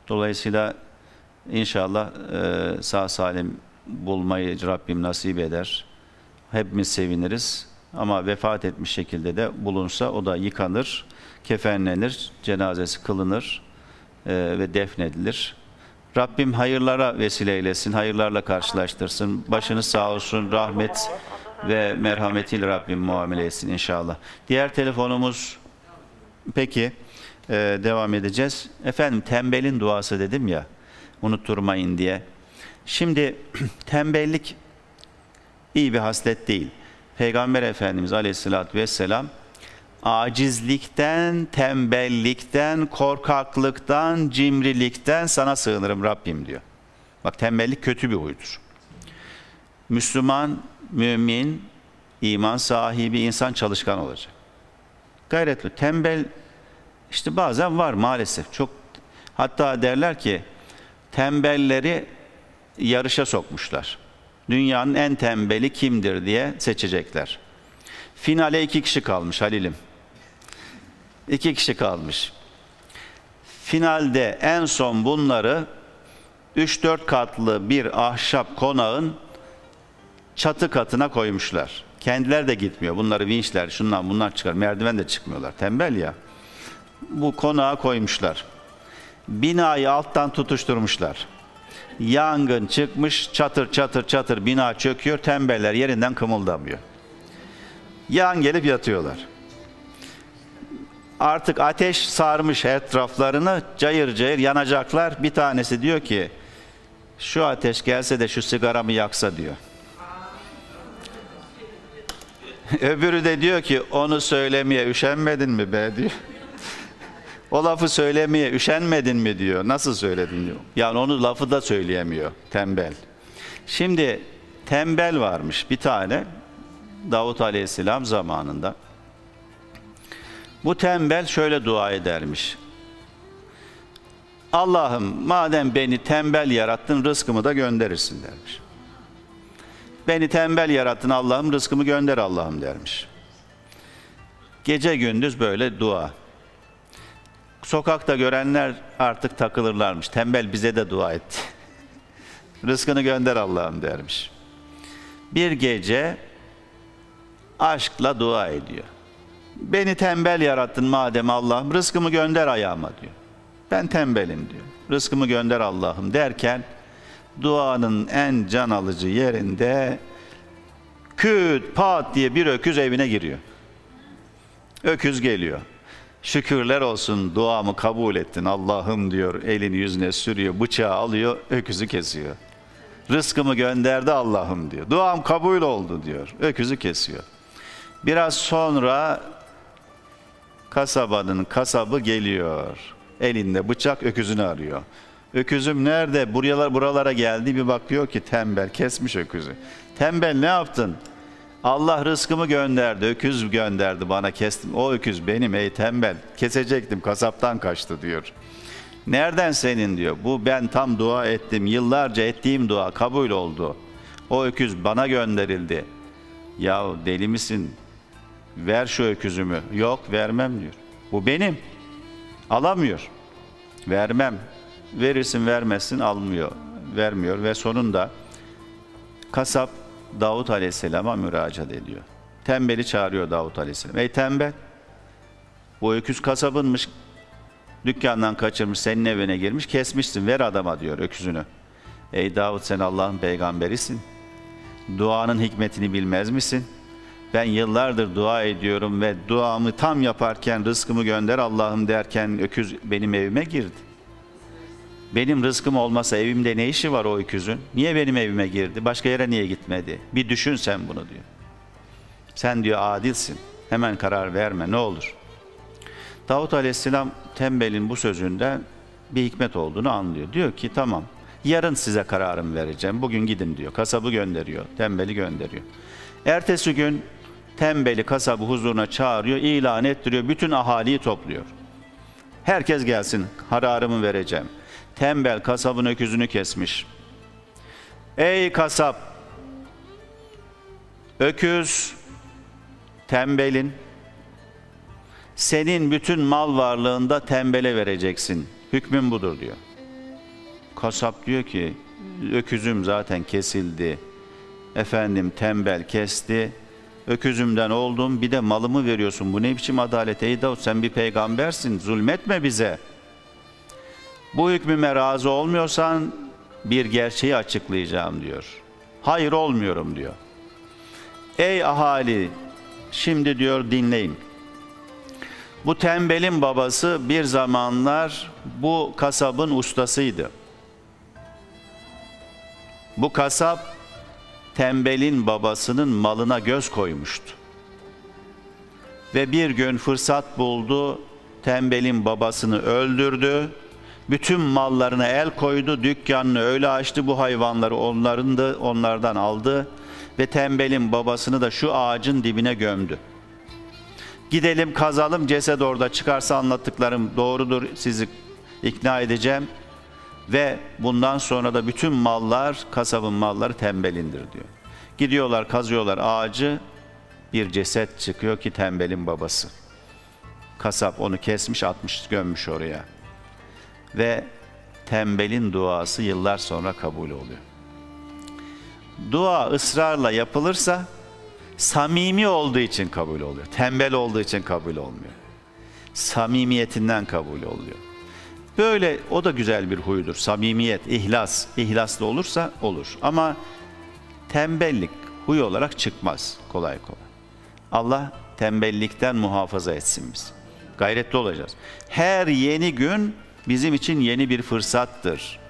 Dolayısıyla inşallah sağ salim bulmayı Rabbim nasip eder. Hepimiz seviniriz ama vefat etmiş şekilde de bulunsa o da yıkanır, kefenlenir, cenazesi kılınır ve defnedilir. Rabbim hayırlara vesile eylesin, hayırlarla karşılaştırsın. Başınız sağ olsun, rahmet ve merhametiyle Rabbim muamele etsin inşallah. Diğer telefonumuz, peki devam edeceğiz. Efendim, tembelin duası dedim ya, unutturmayın diye. Şimdi tembellik iyi bir haslet değil. Peygamber Efendimiz Aleyhisselatü Vesselam acizlikten, tembellikten, korkaklıktan, cimrilikten sana sığınırım Rabbim diyor. Bak, tembellik kötü bir huydur. Müslüman, mümin, iman sahibi insan çalışkan olacak. Gayretli, tembel işte bazen var maalesef. Çok, hatta derler ki tembelleri yarışa sokmuşlar. Dünyanın en tembeli kimdir diye seçecekler. Finale 2 kişi kalmış Halil'im. 2 kişi kalmış. Finalde en son bunları 3-4 katlı bir ahşap konağın çatı katına koymuşlar. Kendileri de gitmiyor. Bunları vinçler, şundan bunlar çıkar. Merdiven de çıkmıyorlar. Tembel ya. Bu konağa koymuşlar. Binayı alttan tutuşturmuşlar. Yangın çıkmış, çatır çatır çatır bina çöküyor, tembeller yerinden kımıldamıyor. Yan gelip yatıyorlar. Artık ateş sarmış etraflarını, cayır cayır yanacaklar. Bir tanesi diyor ki, şu ateş gelse de şu sigaramı yaksa diyor. Öbürü de diyor ki, onu söylemeye üşenmedin mi be diyor. O lafı söylemeye üşenmedin mi diyor. Nasıl söyledin diyor. Yani onu lafı da söyleyemiyor tembel. Şimdi tembel varmış bir tane Davut Aleyhisselam zamanında. Bu tembel şöyle dua edermiş. Allah'ım madem beni tembel yarattın rızkımı da gönderirsin dermiş. Beni tembel yarattın Allah'ım, rızkımı gönder Allah'ım dermiş. Gece gündüz böyle dua. Sokakta görenler artık takılırlarmış. Tembel bize de dua etti. Rızkını gönder Allah'ım dermiş. Bir gece aşkla dua ediyor. Beni tembel yarattın madem Allah'ım, rızkımı gönder ayağıma diyor. Ben tembelim diyor. Rızkımı gönder Allah'ım derken duanın en can alıcı yerinde küt pat diye bir öküz evine giriyor. Öküz geliyor. Şükürler olsun duamı kabul ettin Allah'ım diyor. Elini yüzüne sürüyor, bıçağı alıyor, öküzü kesiyor. Rızkımı gönderdi Allah'ım diyor. Duam kabul oldu diyor. Öküzü kesiyor. Biraz sonra kasabanın kasabı geliyor. Elinde bıçak öküzünü arıyor. Öküzüm nerede? Buralara geldi. Bir bakıyor ki tembel kesmiş öküzü. Tembel ne yaptın? Allah rızkımı gönderdi. Öküz gönderdi bana, kestim. O öküz benim ey tembel. Kesecektim, kasaptan kaçtı diyor. Nereden senin diyor. Bu ben tam dua ettim. Yıllarca ettiğim dua kabul oldu. O öküz bana gönderildi. Yahu deli misin? Ver şu öküzümü. Yok vermem diyor. Bu benim. Alamıyor. Vermem. Verirsin vermezsin almıyor. Vermiyor ve sonunda kasap Davut Aleyhisselam'a müracaat ediyor. Tembeli çağırıyor Davut Aleyhisselam. Ey tembel, bu öküz kasabınmış. Dükkandan kaçırmış, senin evine girmiş, kesmişsin. Ver adama diyor öküzünü. Ey Davut, sen Allah'ın peygamberisin. Duanın hikmetini bilmez misin? Ben yıllardır dua ediyorum ve duamı tam yaparken rızkımı gönder Allah'ım derken öküz benim evime girdi. Benim rızkım olmasa evimde ne işi var o öküzün? Niye benim evime girdi? Başka yere niye gitmedi? Bir düşün sen bunu diyor. Sen diyor adilsin. Hemen karar verme ne olur. Davut Aleyhisselam tembelin bu sözünden bir hikmet olduğunu anlıyor. Diyor ki tamam, yarın size kararımı vereceğim. Bugün gidin diyor. Kasabı gönderiyor. Tembeli gönderiyor. Ertesi gün tembeli kasabı huzuruna çağırıyor. İlan ettiriyor. Bütün ahaliyi topluyor. Herkes gelsin. Kararımı vereceğim. Tembel kasabın öküzünü kesmiş. Ey kasap! Öküz tembelin. Senin bütün mal varlığında tembele vereceksin. Hükmün budur diyor. Kasap diyor ki öküzüm zaten kesildi. Efendim tembel kesti. Öküzümden oldum. Bir de malımı veriyorsun. Bu ne biçim adalet ey Davut, sen bir peygambersin. Zulmetme bize. Bu hükmüme razı olmuyorsan bir gerçeği açıklayacağım diyor. Hayır olmuyorum diyor. Ey ahali, şimdi diyor dinleyin. Bu tembelin babası bir zamanlar bu kasabın ustasıydı. Bu kasap tembelin babasının malına göz koymuştu. Ve bir gün fırsat buldu, tembelin babasını öldürdü. Bütün mallarına el koydu, dükkanını öyle açtı, bu hayvanları onlardan aldı ve tembelin babasını da şu ağacın dibine gömdü. Gidelim kazalım, ceset orada çıkarsa anlattıklarım doğrudur, sizi ikna edeceğim ve bundan sonra da bütün mallar, kasabın malları tembelindir diyor. Gidiyorlar, kazıyorlar ağacı, bir ceset çıkıyor ki tembelin babası. Kasap onu kesmiş, atmış, gömmüş oraya. Ve tembelin duası yıllar sonra kabul oluyor. Dua ısrarla yapılırsa samimi olduğu için kabul oluyor. Tembel olduğu için kabul olmuyor. Samimiyetinden kabul oluyor. Böyle o da güzel bir huydur. Samimiyet, ihlas, ihlaslı olursa olur. Ama tembellik huy olarak çıkmaz kolay kolay. Allah tembellikten muhafaza etsin bizi. Gayretli olacağız. Her yeni gün bizim için yeni bir fırsattır.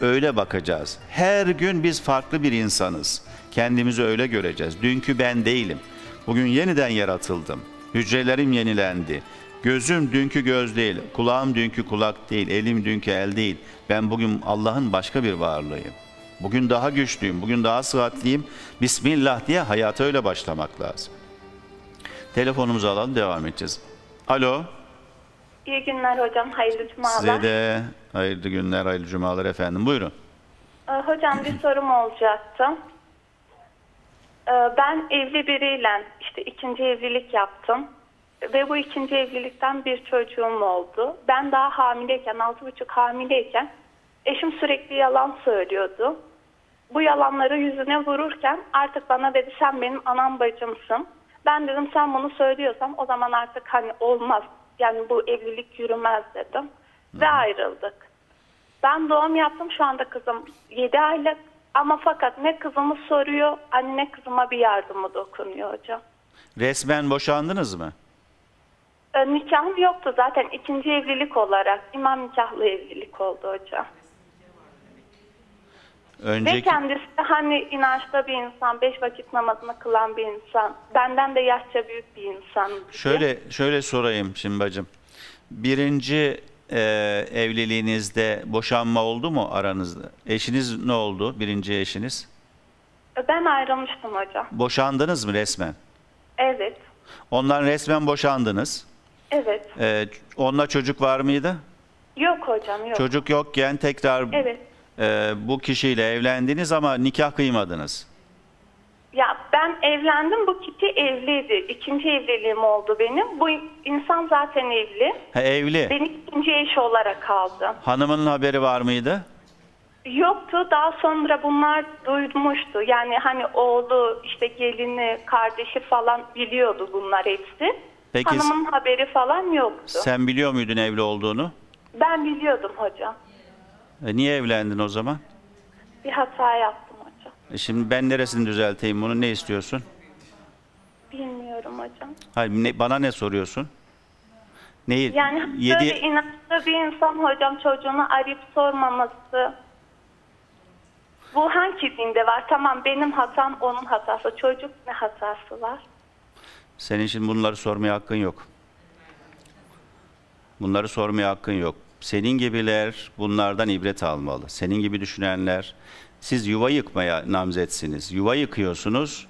Öyle bakacağız. Her gün biz farklı bir insanız. Kendimizi öyle göreceğiz. Dünkü ben değilim. Bugün yeniden yaratıldım. Hücrelerim yenilendi. Gözüm dünkü göz değil, kulağım dünkü kulak değil, elim dünkü el değil. Ben bugün Allah'ın başka bir varlığıyım. Bugün daha güçlüyüm, bugün daha sıhhatliyim. Bismillah diye hayata öyle başlamak lazım. Telefonumuzu alalım, devam edeceğiz. Alo. İyi günler hocam, hayırlı cumalar. Size de hayırlı günler, hayırlı cumalar efendim. Buyurun. Hocam bir sorum olacaktı. Ben evli biriyle işte ikinci evlilik yaptım. Ve bu ikinci evlilikten bir çocuğum oldu. Ben daha hamileyken, 6,5 hamileyken eşim sürekli yalan söylüyordu. Bu yalanları yüzüne vururken artık bana dedi sen benim anam bacımsın. Ben dedim sen bunu söylüyorsam o zaman artık hani olmaz. Yani bu evlilik yürümez dedim. Ve ayrıldık. Ben doğum yaptım, şu anda kızım 7 aylık. Ama fakat ne kızımı soruyor, hani ne kızıma bir yardımı dokunuyor hocam. Resmen boşandınız mı? Nikahım yoktu zaten, ikinci evlilik olarak imam nikahlı evlilik oldu hocam. Önceki... Ve kendisi hani inançta bir insan, 5 vakit namazını kılan bir insan, benden de yaşça büyük bir insan. Şöyle sorayım şimdi bacım, birinci evliliğinizde boşanma oldu mu aranızda? Eşiniz ne oldu, birinci eşiniz? Ben ayrılmıştım hocam. Boşandınız mı resmen? Evet. Ondan resmen boşandınız. Evet. Onunla çocuk var mıydı? Yok hocam, yok. Çocuk yokken tekrar evet. Bu kişiyle evlendiniz ama nikah kıymadınız. Ya ben evlendim, bu kişi evliydi. İkinci evliliğim oldu benim. Bu insan zaten evli. Ha, evli. Beni ikinci eş olarak aldı. Hanımının haberi var mıydı? Yoktu. Daha sonra bunlar duymuştu. Yani hani oğlu, işte gelini, kardeşi falan biliyordu bunlar hepsi. Peki, hanımın haberi falan yoktu. Sen biliyor muydun evli olduğunu? Ben biliyordum hocam. Niye evlendin o zaman? Bir hata yaptım hocam. Şimdi ben neresini düzelteyim bunu? Ne istiyorsun? Bilmiyorum hocam. Hayır, bana ne soruyorsun? Neyi? Yani böyle inançlı bir insan hocam, çocuğunu arayıp sormaması... Bu hangi dinde var? Tamam, benim hatam, onun hatası. Çocuk ne hatası var? Senin şimdi bunları sormaya hakkın yok. Bunları sormaya hakkın yok. Senin gibiler bunlardan ibret almalı. Senin gibi düşünenler, siz yuva yıkmaya namzetsiniz. Yuva yıkıyorsunuz.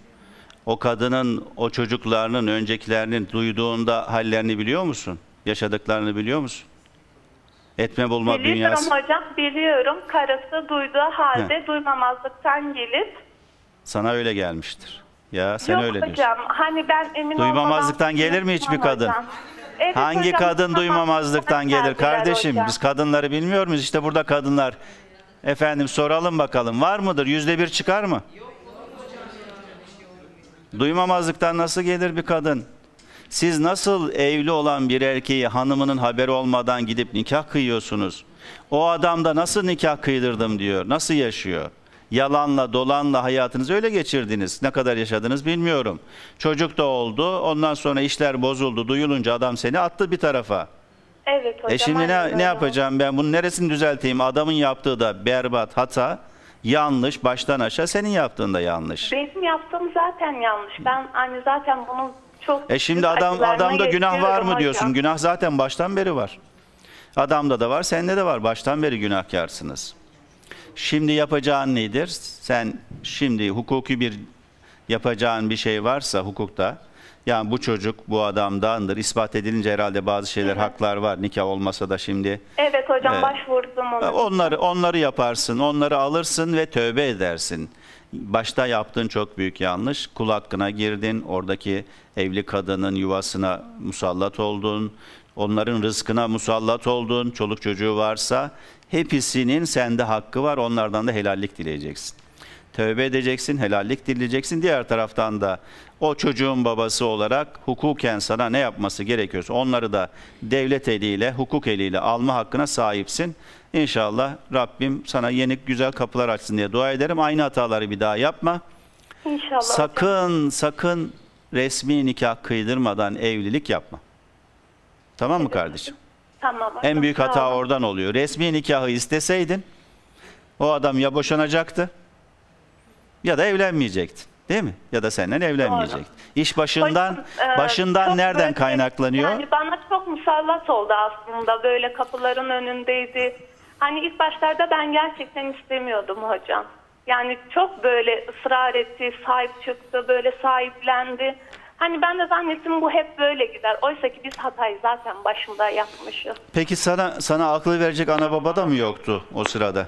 O kadının, o çocuklarının, öncekilerinin duyduğunda hallerini biliyor musun? Yaşadıklarını biliyor musun? Etme bulma biliyorum dünyası. Hocam biliyorum. Karısı duyduğu halde duymamazlıktan gelip. Sana öyle gelmiştir. Ya sen yok öyle diyorsun. Hocam hani ben emin duymamazlıktan olmadan... gelir mi hiçbir kadın? Evet, hangi hocam, kadın duymamazlıktan gelir kardeşim? Hocam. Biz kadınları bilmiyor muyuz? İşte burada kadınlar. Efendim soralım bakalım. Var mıdır? %1 çıkar mı? Duymamazlıktan nasıl gelir bir kadın? Siz nasıl evli olan bir erkeği hanımının haberi olmadan gidip nikah kıyıyorsunuz? O adam da nasıl nikah kıydırdım diyor, nasıl yaşıyor? Yalanla, dolanla hayatınızı öyle geçirdiniz. Ne kadar yaşadınız bilmiyorum. Çocuk da oldu, ondan sonra işler bozuldu, duyulunca adam seni attı bir tarafa. Evet hocam. Şimdi ne yapacağım ben? Bunun neresini düzelteyim? Adamın yaptığı da berbat, hata. Yanlış, baştan aşağı. Senin yaptığın da yanlış. Benim yaptığım zaten yanlış. Ben hani zaten bunu... şimdi adamda günah var mı diyorsun? Hocam. Günah zaten baştan beri var. Adamda da var, sende de var. Baştan beri günahkarsınız. Şimdi yapacağın nedir? Sen şimdi hukuki bir yapacağın bir şey varsa hukukta, yani bu çocuk bu adamdandır. İspat edilince herhalde bazı şeyler, evet, haklar var. Nikah olmasa da şimdi. Evet hocam, başvurdum onu. Onları yaparsın, onları alırsın ve tövbe edersin. Başta yaptığın çok büyük yanlış. Kul hakkına girdin, oradaki evli kadının yuvasına musallat oldun, onların rızkına musallat oldun, çoluk çocuğu varsa hepsinin sende hakkı var, onlardan da helallik dileyeceksin. tövbe edeceksin, helallik dileyeceksin. Diğer taraftan da o çocuğun babası olarak hukuken sana ne yapması gerekiyorsa onları da devlet eliyle, hukuk eliyle alma hakkına sahipsin. İnşallah Rabbim sana yeni güzel kapılar açsın diye dua ederim. Aynı hataları bir daha yapma. İnşallah. Sakın resmi nikah kıydırmadan evlilik yapma. Tamam mı kardeşim? Tamam. En büyük hata oradan oluyor. Resmi nikahı isteseydin o adam ya boşanacaktı ya da evlenmeyecekti. Değil mi? Ya da senden evlenmeyecekti. İş başından nereden kaynaklanıyor? Yani bana çok musallat oldu aslında. Böyle kapıların önündeydi. Hani ilk başlarda ben gerçekten istemiyordum hocam. Yani çok böyle ısrar etti, sahip çıktı, böyle sahiplendi. Hani ben de zannettim bu hep böyle gider. Oysa ki biz hatayı zaten başında yapmışız. Peki sana aklı verecek ana baba da mı yoktu o sırada?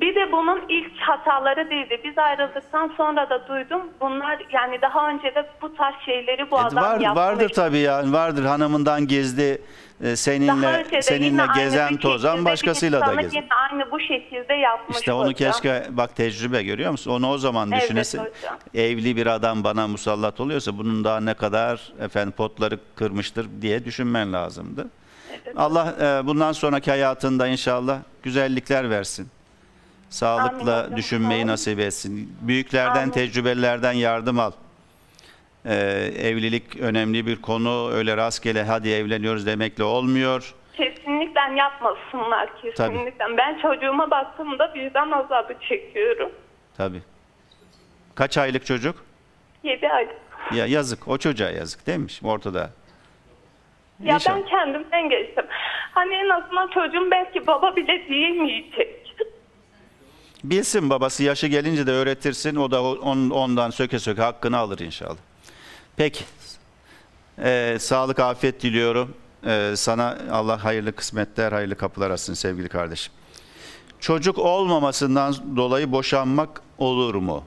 Bir de bunun ilk hataları değildi. Biz ayrıldıktan sonra da duydum. Bunlar yani daha önce de bu tarz şeyleri bu adam yapmış. Vardır tabii ya. Vardır, hanımından gizli, seninle gezen tozan, başkasıyla da gezen. Aynı bu şekilde yapmış. İşte onu hocam. Keşke bak, tecrübe görüyor musun? Onu o zaman düşünesin. Evet, evli bir adam bana musallat oluyorsa bunun daha ne kadar potları kırmıştır diye düşünmen lazımdı. Evet, Allah bundan sonraki hayatında inşallah güzellikler versin. Sağlıkla amin, düşünmeyi nasip etsin. Büyüklerden, amin, tecrübelerden yardım al. Evlilik önemli bir konu. Öyle rastgele hadi evleniyoruz demekle olmuyor. Kesinlikle yapmasınlar. Kesinlikle. Tabii. Ben çocuğuma baktığımda birden azabı çekiyorum. Tabii. Kaç aylık çocuk? 7 aylık. Ya yazık. O çocuğa yazık değil mi? Ortada. Ya İnşallah. Ben kendimden geçtim. Hani en azından çocuğum belki baba bile diyemeyecek. Bilsin, babası yaşı gelince de öğretirsin. O da ondan söke söke hakkını alır inşallah. Peki. Sağlık, afiyet diliyorum. Sana Allah hayırlı kısmetler, hayırlı kapılar açsın sevgili kardeşim. Çocuk olmamasından dolayı boşanmak olur mu?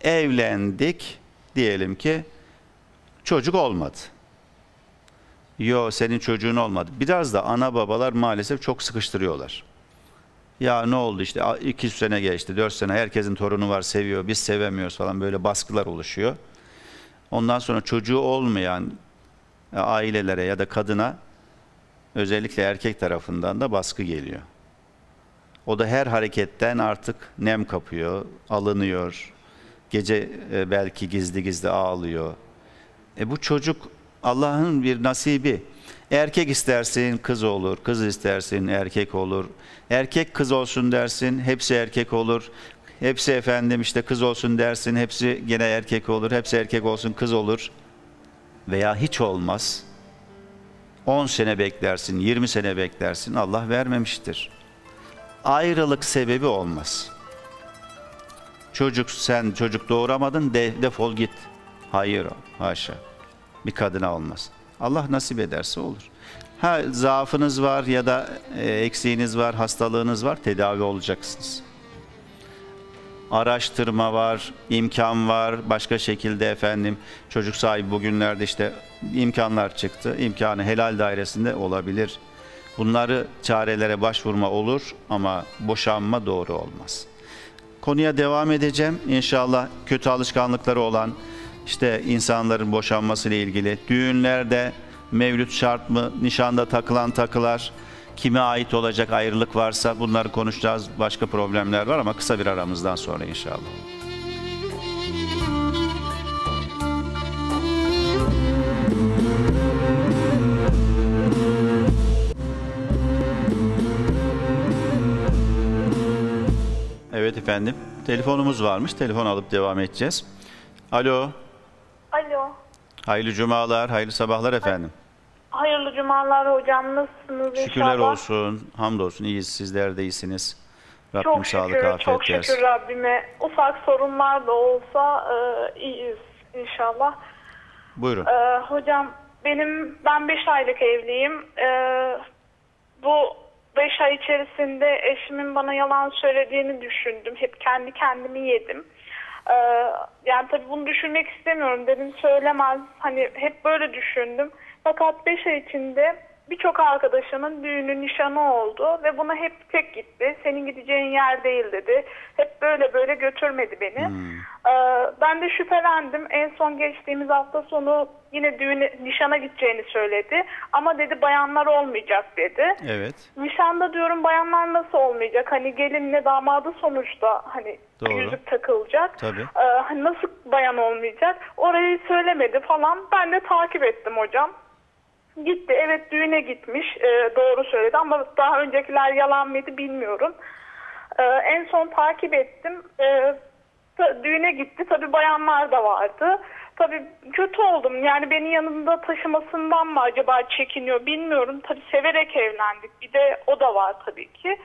Evlendik diyelim ki çocuk olmadı. Yo, senin çocuğun olmadı. Biraz da ana babalar maalesef çok sıkıştırıyorlar. Ya ne oldu işte 2 sene geçti, 4 sene, herkesin torunu var, seviyor, biz sevemiyoruz falan, böyle baskılar oluşuyor. Ondan sonra çocuğu olmayan ailelere ya da kadına özellikle erkek tarafından da baskı geliyor. O da her hareketten artık nem kapıyor, alınıyor, gece belki gizli gizli ağlıyor. Bu çocuk Allah'ın bir nasibi. Erkek istersin kız olur, kız istersin erkek olur. Erkek kız olsun dersin, hepsi erkek olur. Hepsi efendim işte kız olsun dersin, hepsi gene erkek olur. Hepsi erkek olsun kız olur. Veya hiç olmaz. 10 sene beklersin, 20 sene beklersin. Allah vermemiştir. Ayrılık sebebi olmaz. Sen çocuk doğuramadın, defol git. Hayır, haşa. Bir kadına olmaz. Allah nasip ederse olur. Ha, zaafınız var ya da eksiğiniz var, hastalığınız var, tedavi olacaksınız. Araştırma var, imkan var, başka şekilde efendim çocuk sahibi bugünlerde işte imkanlar çıktı. İmkanı helal dairesinde olabilir. Bunları çarelere başvurma olur ama boşanma doğru olmaz. Konuya devam edeceğim. İnşallah kötü alışkanlıkları olan, İşte insanların boşanmasıyla ilgili düğünlerde mevlüt şart mı, nişanda takılan takılar, kime ait olacak, ayrılık varsa bunları konuşacağız. Başka problemler var ama kısa bir aramızdan sonra inşallah. Evet efendim, telefonumuz varmış. Telefon alıp devam edeceğiz. Alo. Alo. Hayırlı cumalar, hayırlı sabahlar efendim. Hayırlı cumalar hocam, nasılsınız? Şükürler inşallah olsun, hamdolsun iyiyiz, sizler de iyisiniz. Rabbim çok sağlık, şükür, afiyet çok şükür dersin. Rabbime. Ufak sorunlar da olsa iyiyiz inşallah. Buyurun. Hocam ben 5 aylık evliyim. Bu 5 ay içerisinde eşimin bana yalan söylediğini düşündüm. Hep kendi kendimi yedim. Yani tabii bunu düşünmek istemiyorum, dedim söylemez, hani hep böyle düşündüm. Fakat 5 ay içinde birçok arkadaşının düğünü, nişanı oldu ve buna hep tek gitti. Senin gideceğin yer değil dedi. Hep böyle böyle götürmedi beni. Ben de şüphelendim. En son geçtiğimiz hafta sonu yine düğüne, nişana gideceğini söyledi. Ama dedi bayanlar olmayacak dedi. Evet. Nişanda diyorum bayanlar nasıl olmayacak? Hani gelinle damadı sonuçta hani yüzük takılacak. Tabii. Nasıl bayan olmayacak? Orayı söylemedi falan. Ben de takip ettim hocam. Gitti, evet düğüne gitmiş, doğru söyledi ama daha öncekiler yalan mıydı bilmiyorum. En son takip ettim, düğüne gitti, tabii bayanlar da vardı. Tabii kötü oldum, yani beni yanında taşımasından mı acaba çekiniyor bilmiyorum. Tabii severek evlendik, bir de o da var tabii ki.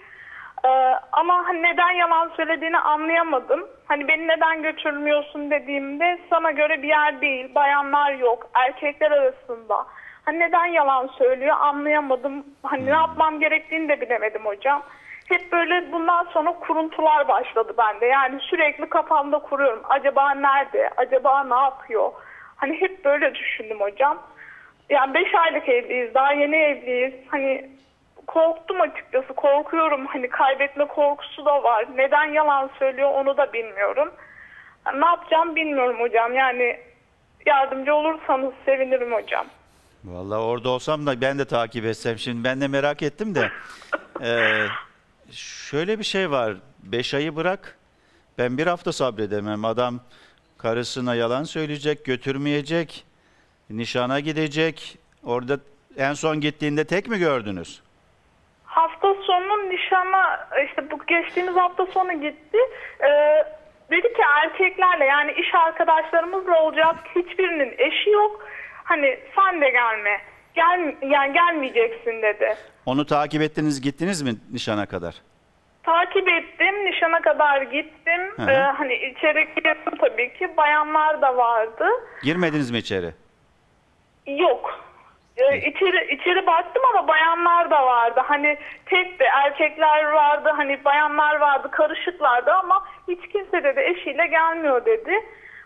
Ama neden yalan söylediğini anlayamadım. Hani beni neden götürmüyorsun dediğimde sana göre bir yer değil, bayanlar yok, erkekler arasında... Hani neden yalan söylüyor anlayamadım. Hani ne yapmam gerektiğini de bilemedim hocam. Hep böyle bundan sonra kuruntular başladı bende. Yani sürekli kafamda kuruyorum. Acaba nerede? Acaba ne yapıyor? Hani hep böyle düşündüm hocam. Yani 5 aylık evliyiz. Daha yeni evliyiz. Hani korktum açıkçası. Korkuyorum. Hani kaybetme korkusu da var. Neden yalan söylüyor onu da bilmiyorum. Yani ne yapacağım bilmiyorum hocam. Yani yardımcı olursanız sevinirim hocam. Vallahi orada olsam da ben de takip etsem. Şimdi ben de merak ettim de. Şöyle bir şey var. 5 ayı bırak. Ben bir hafta sabredemem. Adam karısına yalan söyleyecek, götürmeyecek, nişana gidecek. Orada en son gittiğinde tek mi gördünüz? Hafta sonu nişana, işte bu geçtiğimiz hafta sonu gitti. Dedi ki erkeklerle yani iş arkadaşlarımızla olacak. Hiçbirinin eşi yok. Hani sen de gelme, yani gelmeyeceksin dedi. Onu takip ettiniz, gittiniz mi nişana kadar? Takip ettim, nişana kadar gittim. Hani içeri girdim tabii ki, bayanlar da vardı. Girmediniz mi içeri? Yok. İçeri baktım ama bayanlar da vardı. Hani tek de erkekler vardı, hani bayanlar vardı, karışıklardı ama hiç kimse dedi eşiyle gelmiyor dedi.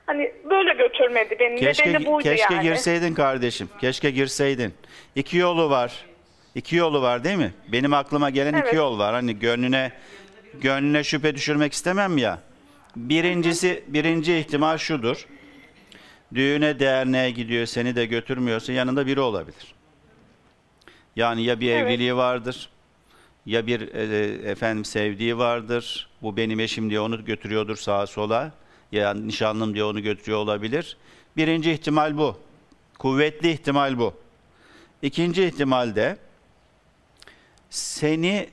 Hani böyle götürmedi beni. Nedeni buydu yani. Keşke girseydin kardeşim. Keşke girseydin. 2 yolu var. 2 yolu var değil mi? Benim aklıma gelen 2 yol var. Hani gönlüne şüphe düşürmek istemem ya. Birinci ihtimal şudur. Düğüne derneğe gidiyor, seni de götürmüyorsa yanında biri olabilir. Yani ya bir evliliği vardır, ya bir sevdiği vardır. Bu benim eşim diye onu götürüyordur sağa sola. Ya nişanlım diye onu götürüyor olabilir. Birinci ihtimal bu. Kuvvetli ihtimal bu. İkinci ihtimal de seni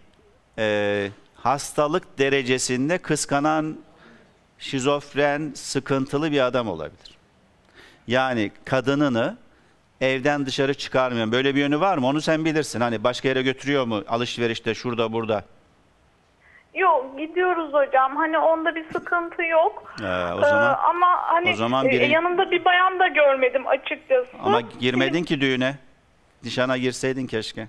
hastalık derecesinde kıskanan, şizofren, sıkıntılı bir adam olabilir. Yani kadınını evden dışarı çıkarmıyor. Böyle bir yönü var mı? Onu sen bilirsin. Hani başka yere götürüyor mu? Alışverişte, şurada, burada. Yok, gidiyoruz hocam. Hani onda bir sıkıntı yok. O zaman, ama hani o zaman yanımda bir bayan da görmedim açıkçası. Ama girmedin ki düğüne. Nişana girseydin keşke.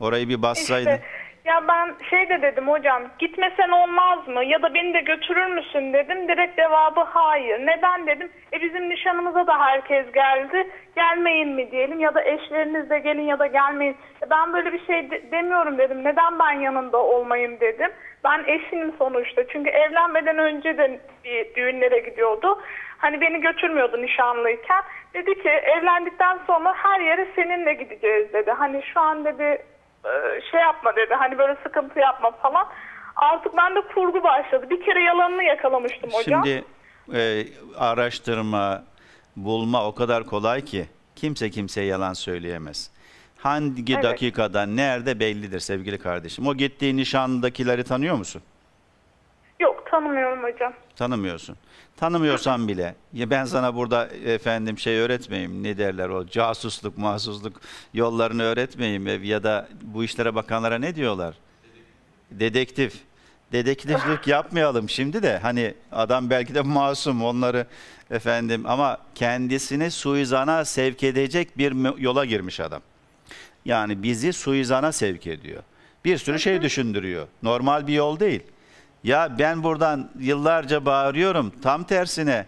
Orayı bir bassaydın. İşte, ya ben şey de dedim hocam, gitmesen olmaz mı? Ya da beni de götürür müsün dedim. Direkt cevabı hayır. Neden dedim. Bizim nişanımıza da herkes geldi. Gelmeyin mi diyelim ya da eşleriniz de gelin ya da gelmeyin. Ben böyle bir şey demiyorum dedim. Neden ben yanında olmayayım dedim. Ben eşinim sonuçta. Çünkü evlenmeden önce de düğünlere gidiyordu. Hani beni götürmüyordu nişanlıyken. Dedi ki evlendikten sonra her yere seninle gideceğiz dedi. Hani şu an dedi şey yapma dedi. Hani böyle sıkıntı yapma falan. Artık bende kurgu başladı. Bir kere yalanını yakalamıştım hocam. Şimdi araştırma, bulma o kadar kolay ki kimse kimseye yalan söyleyemez. Hangi dakikada nerede bellidir sevgili kardeşim. O gittiği nişandakileri tanıyor musun? Yok, tanımıyorum hocam. Tanımıyorsun. Tanımıyorsan bile ya ben sana burada efendim şey öğretmeyeyim, ne derler o casusluk, mahsusluk yollarını öğretmeyeyim ya da bu işlere bakanlara ne diyorlar? Dedektif. Dedektiflik yapmayalım şimdi de, hani adam belki de masum onları efendim ama kendisini suizana sevk edecek bir yola girmiş adam. Yani bizi suizana sevk ediyor. Bir sürü şey düşündürüyor. Normal bir yol değil. Ya ben buradan yıllarca bağırıyorum. Tam tersine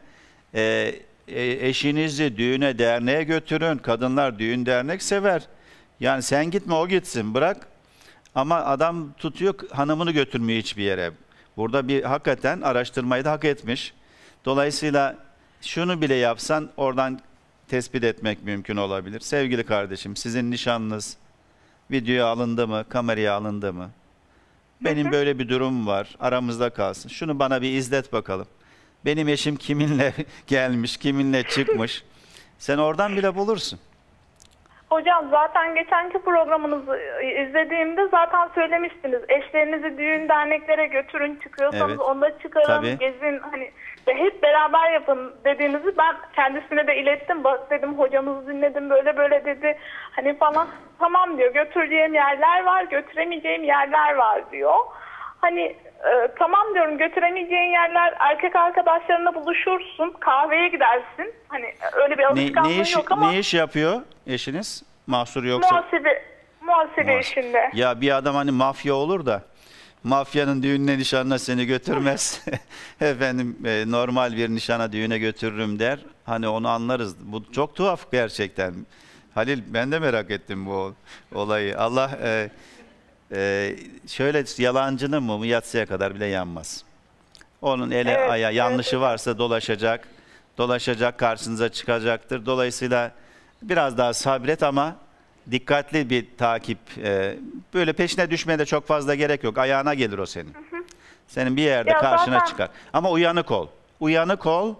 eşinizi düğüne, derneğe götürün. Kadınlar düğün dernek sever. Yani sen gitme, o gitsin, bırak. Ama adam tutuyor, hanımını götürmüyor hiçbir yere. Burada bir hakikaten araştırmayı da hak etmiş. Dolayısıyla şunu bile yapsan oradan tespit etmek mümkün olabilir. Sevgili kardeşim, sizin nişanınız videoya alındı mı, kameraya alındı mı? Benim böyle bir durum var, aramızda kalsın. Şunu bana bir izlet bakalım. Benim eşim kiminle gelmiş, kiminle çıkmış. Sen oradan bile bulursun. Hocam zaten geçenki programınızı izlediğimde zaten söylemiştiniz. Eşlerinizi düğün derneklere götürün, çıkıyorsanız evet, onda çıkarın, tabii, gezin, hani hep beraber yapın dediğinizi ben kendisine de ilettim. Bak dedim, hocamızı dinledim, böyle böyle dedi. Hani falan, tamam diyor, götüreceğim yerler var, götüremeyeceğim yerler var diyor. Hani tamam diyorum, götüremeyeceğin yerler, erkek arkadaşlarına buluşursun, kahveye gidersin. Hani öyle bir alışkanlığı yok ama. Ne iş yapıyor eşiniz? Mahsur yoksa? Muhasebe işinde. Ya bir adam hani mafya olur da mafyanın düğününe, nişanına seni götürmez. Efendim normal bir nişana, düğüne götürürüm der. Hani onu anlarız. Bu çok tuhaf gerçekten. Halil, ben de merak ettim bu olayı. Allah... şöyle yalancının mumu yatsıya kadar bile yanmaz. Onun ele evet, ayağı yanlışı varsa dolaşacak, dolaşacak, karşınıza çıkacaktır. Dolayısıyla biraz daha sabret ama dikkatli bir takip. Böyle peşine düşmeye de çok fazla gerek yok. Ayağına gelir o senin. Hı hı. Senin bir yerde ya karşına zaten çıkar. Ama uyanık ol. Uyanık ol.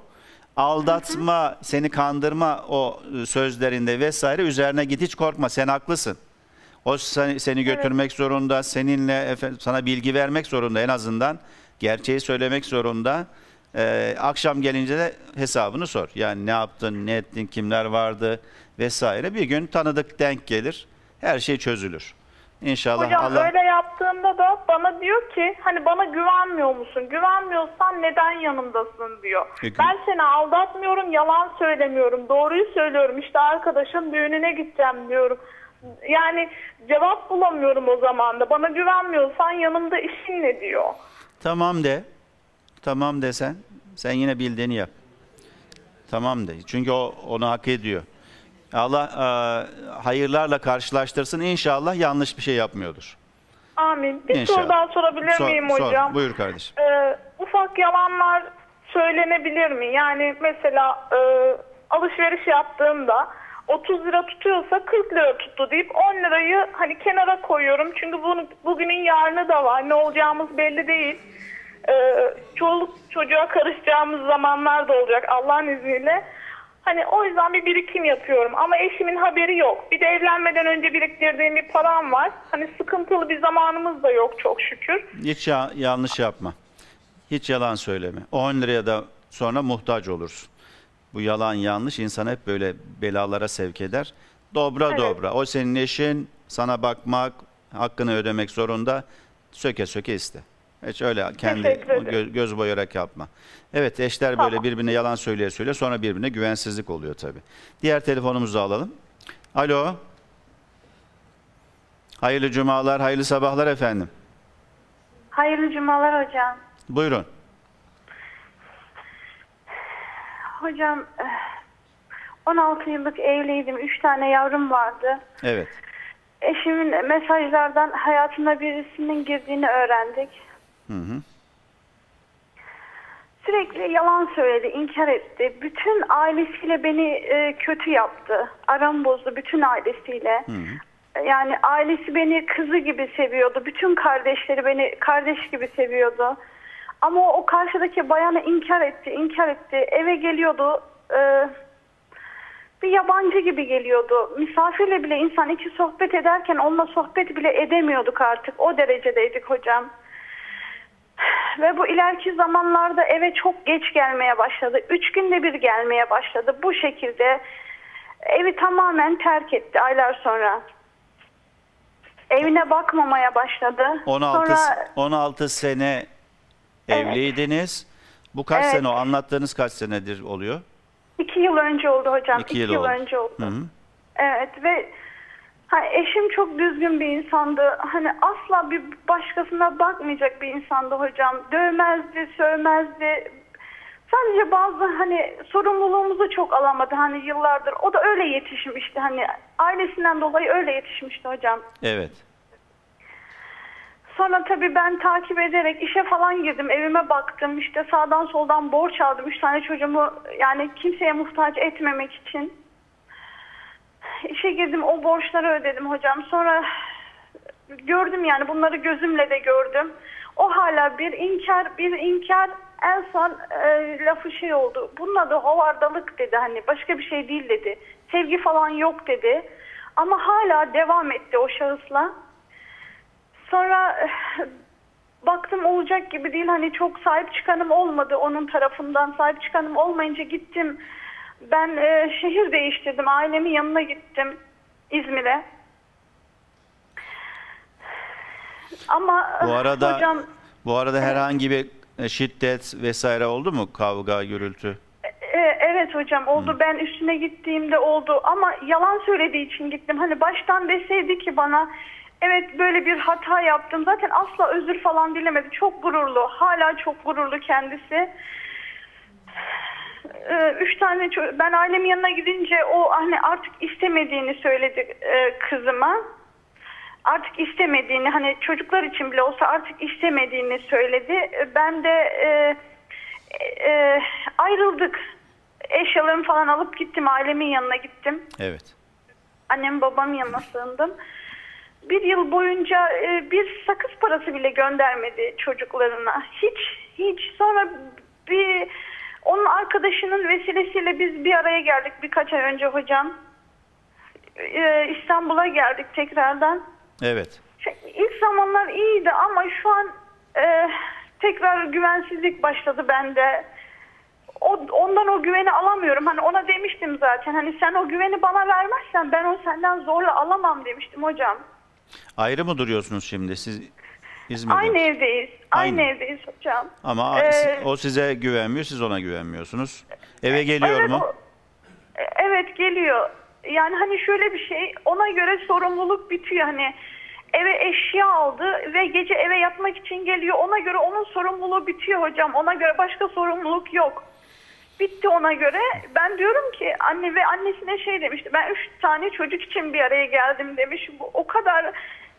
Aldatma, hı hı, seni kandırma o sözlerinde vesaire üzerine git, hiç korkma. Sen haklısın. O seni götürmek evet, zorunda, seninle sana bilgi vermek zorunda, en azından gerçeği söylemek zorunda. Akşam gelince de hesabını sor. Yani ne yaptın, ne ettin, kimler vardı vesaire. Bir gün tanıdık denk gelir, her şey çözülür. İnşallah. Hocam Allah... öyle yaptığımda da bana diyor ki, hani bana güvenmiyor musun? Güvenmiyorsan neden yanımdasın diyor. Peki. Ben seni aldatmıyorum, yalan söylemiyorum, doğruyu söylüyorum. İşte arkadaşın düğününe gideceğim diyorum. Yani cevap bulamıyorum o zaman da. Bana güvenmiyorsan yanımda işin ne diyor. Tamam de. Tamam de sen. Sen yine bildiğini yap. Tamam de. Çünkü o onu hak ediyor. Allah hayırlarla karşılaştırsın. İnşallah yanlış bir şey yapmıyordur. Amin. Bir İnşallah. Soru daha sorabilir miyim hocam? Sor. Buyur kardeşim. Ufak yalanlar söylenebilir mi? Yani mesela alışveriş yaptığımda 30 lira tutuyorsa 40 lira tuttu deyip 10 lirayı hani kenara koyuyorum. Çünkü bunu, bugünün yarını da var. Ne olacağımız belli değil. Çoluk çocuğa karışacağımız zamanlar da olacak Allah'ın izniyle. Hani o yüzden bir birikim yapıyorum. Ama eşimin haberi yok. Bir de evlenmeden önce biriktirdiğim bir param var. Hani sıkıntılı bir zamanımız da yok çok şükür. Hiç yanlış yapma. Hiç yalan söyleme. 10 liraya da sonra muhtaç olursun. Bu yalan, yanlış insan hep böyle belalara sevk eder. Dobra evet, dobra. O senin eşin, sana bakmak, hakkını ödemek zorunda. Söke söke iste. Hiç öyle kendi göz boyarak yapma. Evet, eşler böyle birbirine yalan söyleye söyleye sonra birbirine güvensizlik oluyor tabii. Diğer telefonumuzu alalım. Alo. Hayırlı cumalar, hayırlı sabahlar efendim. Hayırlı cumalar hocam. Buyurun. Hocam 16 yıllık evliydim. 3 tane yavrum vardı. Evet. Eşimin mesajlardan hayatına birisinin girdiğini öğrendik. Hı hı. Sürekli yalan söyledi, inkar etti. Bütün ailesiyle beni kötü yaptı. Aram bozdu bütün ailesiyle. Hı hı. Yani ailesi beni kızı gibi seviyordu. Bütün kardeşleri beni kardeş gibi seviyordu. Ama o karşıdaki bayana inkar etti. Eve geliyordu, bir yabancı gibi geliyordu. Misafirle bile insan iki sohbet ederken onunla sohbet bile edemiyorduk artık. O derecedeydik hocam. Ve bu ileriki zamanlarda eve çok geç gelmeye başladı. 3 günde bir gelmeye başladı. Bu şekilde evi tamamen terk etti aylar sonra. Evine bakmamaya başladı. 16 sene... Evliydiniz. Evet. Bu kaç evet, sene o? Anlattığınız kaç senedir oluyor? 2 yıl önce oldu hocam. 2 yıl önce oldu. Hı -hı. Evet ve hani eşim çok düzgün bir insandı. Hani asla bir başkasına bakmayacak bir insandı hocam. Dövmezdi, sövmezdi. Sadece bazı hani sorumluluğumuzu çok alamadı hani yıllardır. O da öyle yetişmişti hani ailesinden dolayı öyle yetişmişti hocam. Evet. Sonra tabii ben takip ederek işe falan girdim, evime baktım, işte sağdan soldan borç aldım 3 tane çocuğumu yani kimseye muhtaç etmemek için. İşe girdim, o borçları ödedim hocam. Sonra gördüm yani bunları gözümle de gördüm. O hala bir inkar en son lafı şey oldu. Bunun adı hovardalık dedi hani başka bir şey değil dedi. Sevgi falan yok dedi. Ama hala devam etti o şahısla. Sonra baktım olacak gibi değil hani çok sahip çıkanım olmadı onun tarafından. Sahip çıkanım olmayınca gittim. Ben şehir değiştirdim. Ailemin yanına gittim İzmir'e. Ama hocam... Bu arada herhangi bir şiddet vesaire oldu mu? Kavga, gürültü? Evet hocam oldu. Hı. Ben üstüne gittiğimde oldu. Ama yalan söylediği için gittim. Hani baştan deseydi ki bana evet böyle bir hata yaptım. Zaten asla özür falan dilemedi. Çok gururlu. Hala çok gururlu kendisi. 3 tane ben ailemin yanına gidince o hani artık istemediğini söyledi kızıma. Artık istemediğini hani çocuklar için bile olsa artık istemediğini söyledi. Ben de ayrıldık. Eşyalarımı falan alıp gittim. Ailemin yanına gittim. Evet. Annem babamın yanına sığındım. 1 yıl boyunca bir sakız parası bile göndermedi çocuklarına. Hiç. Sonra bir onun arkadaşının vesilesiyle biz bir araya geldik birkaç ay önce hocam. İstanbul'a geldik tekrardan. Evet. İlk zamanlar iyiydi ama şu an tekrar güvensizlik başladı bende. Ondan o güveni alamıyorum. Hani ona demiştim zaten. Hani sen o güveni bana vermezsen ben o senden zorla alamam demiştim hocam. Ayrı mı duruyorsunuz şimdi? Siz İzmir'de. Aynı evdeyiz. Aynı evdeyiz hocam. Ama o size güvenmiyor, siz ona güvenmiyorsunuz. Eve geliyor mu? Evet geliyor. Yani hani şöyle bir şey, ona göre sorumluluk bitiyor. Hani eve eşya aldı ve gece eve yatmak için geliyor. Ona göre onun sorumluluğu bitiyor hocam. Ona göre başka sorumluluk yok. Bitti ona göre. Ben diyorum ki anne ve annesine şey demişti. Ben 3 tane çocuk için bir araya geldim demiş. Bu o kadar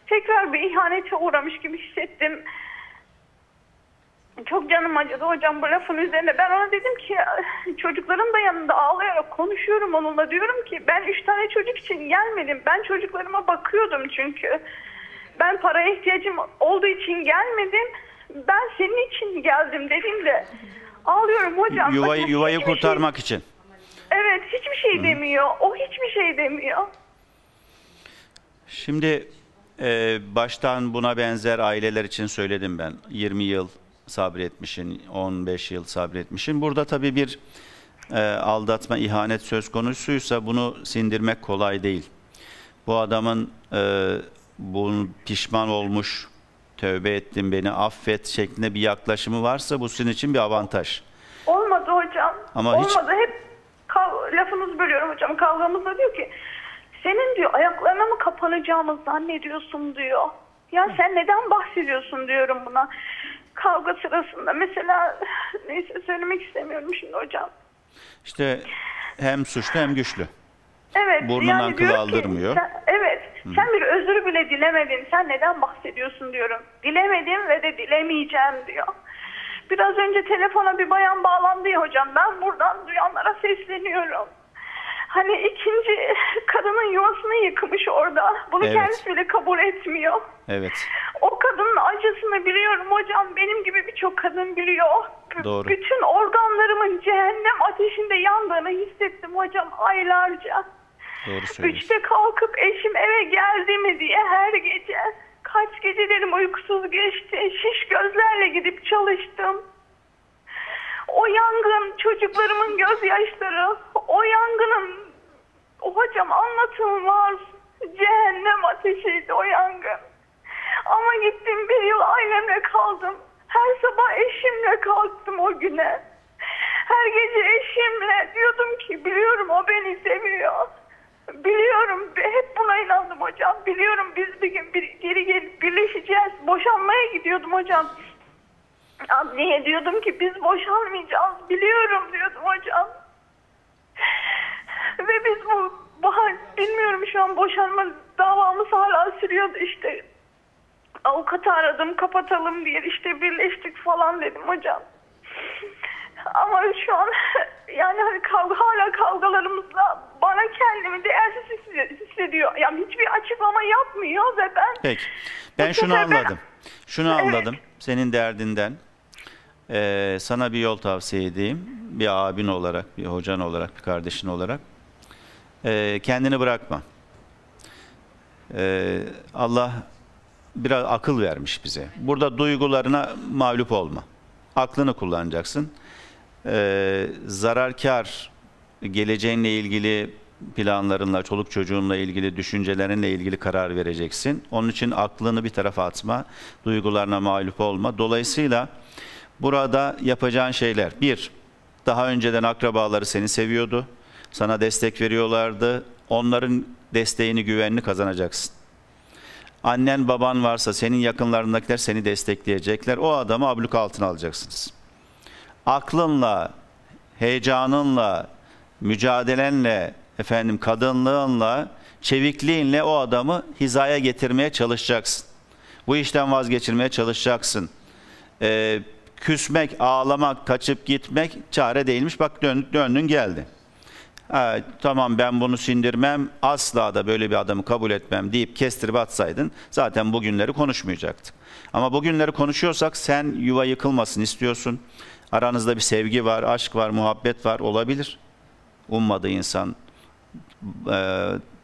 tekrar bir ihanete uğramış gibi hissettim. Çok canım acıdı hocam bu lafın üzerine. Ben ona dedim ki çocuklarım da yanında ağlayarak konuşuyorum onunla. Diyorum ki ben 3 tane çocuk için gelmedim. Ben çocuklarıma bakıyordum çünkü. Ben paraya ihtiyacım olduğu için gelmedim. Ben senin için geldim dediğimde ağlıyorum hocam. Yuvayı kurtarmak için. Evet hiçbir şey demiyor. O hiçbir şey demiyor. Şimdi baştan buna benzer aileler için söyledim ben. 20 yıl sabretmişin, 15 yıl sabretmişin. Burada tabii bir aldatma, ihanet söz konusuysa bunu sindirmek kolay değil. Bu adamın bunu pişman olmuş, tövbe ettim beni affet şeklinde bir yaklaşımı varsa bu sizin için bir avantaj. Olmadı hocam. Ama olmadı. Hep lafınızı bölüyorum hocam. Kavgamızda diyor ki senin diyor ayaklarına mı kapanacağımı zannediyorsun diyor. Ya sen neden bahsediyorsun diyorum buna. Kavga sırasında mesela neyse söylemek istemiyorum şimdi hocam. İşte hem suçlu hem güçlü. Evet. Burnundan yani kıl aldırmıyor. Ki, sen bir özür bile dilemedin. Sen neden bahsediyorsun diyorum. Dilemedim ve de dilemeyeceğim diyor. Biraz önce telefona bir bayan bağlandı ya hocam. Ben buradan duyanlara sesleniyorum. Hani 2. kadının yuvasını yıkmış orada. Bunu kendisi bile kabul etmiyor. Evet. O kadının acısını biliyorum hocam. Benim gibi birçok kadın biliyor. Doğru. Bütün organlarımın cehennem ateşinde yandığını hissettim hocam aylarca. Doğru söylüyorsun. 3'te kalkıp eşim eve geldi mi diye her gece. Kaç gecelerim uykusuz geçti. Şiş gözlerle gidip çalıştım. O yangın, çocuklarımın gözyaşları, o yangının, hocam anlatılmaz, cehennem ateşiydi o yangın. Ama gittim 1 yıl ailemle kaldım. Her sabah eşimle kalktım o güne. Her gece eşimle diyordum ki biliyorum o beni seviyor. Biliyorum, hep buna inandım hocam. Biliyorum biz bir gün geri gelip birleşeceğiz. Boşanmaya gidiyordum hocam. Anneye diyordum ki biz boşanmayacağız biliyorum diyordum hocam. Ve biz bu bilmiyorum şu an boşanma davamız hala sürüyordu işte. Avukatı aradım kapatalım diye işte birleştik falan dedim hocam. Ama şu an yani hani hala kavgalarımızla bana kendimi değersiz hissediyor. Yani hiçbir açıklama yapmıyor ve ben... Peki. Ben şunu anladım. Şunu anladım. Evet. Senin derdinden sana bir yol tavsiye edeyim. Bir abin olarak, bir hocan olarak, bir kardeşin olarak. Kendini bırakma. Allah biraz akıl vermiş bize. Burada duygularına mağlup olma. Aklını kullanacaksın. Zararkar, geleceğinle ilgili planlarınla, çoluk çocuğunla ilgili, düşüncelerinle ilgili karar vereceksin. Onun için aklını bir tarafa atma, duygularına mağlup olma. Dolayısıyla burada yapacağın şeyler, bir, daha önceden akrabaları seni seviyordu, sana destek veriyorlardı. Onların desteğini, güvenini kazanacaksın. Annen, baban varsa senin yakınlarındakiler seni destekleyecekler. O adamı abluk altına alacaksınız. Aklınla, heyecanınla, mücadelenle, efendim kadınlığınla, çevikliğinle o adamı hizaya getirmeye çalışacaksın. Bu işten vazgeçirmeye çalışacaksın. Küsmek, ağlamak, kaçıp gitmek çare değilmiş. Bak döndün geldi. Ha, tamam ben bunu sindirmem, asla da böyle bir adamı kabul etmem deyip kestirip atsaydın zaten bugünleri konuşmayacaktık. Ama bugünleri konuşuyorsak sen yuva yıkılmasın istiyorsun. Aranızda bir sevgi var, aşk var, muhabbet var, olabilir. Ummadığı insan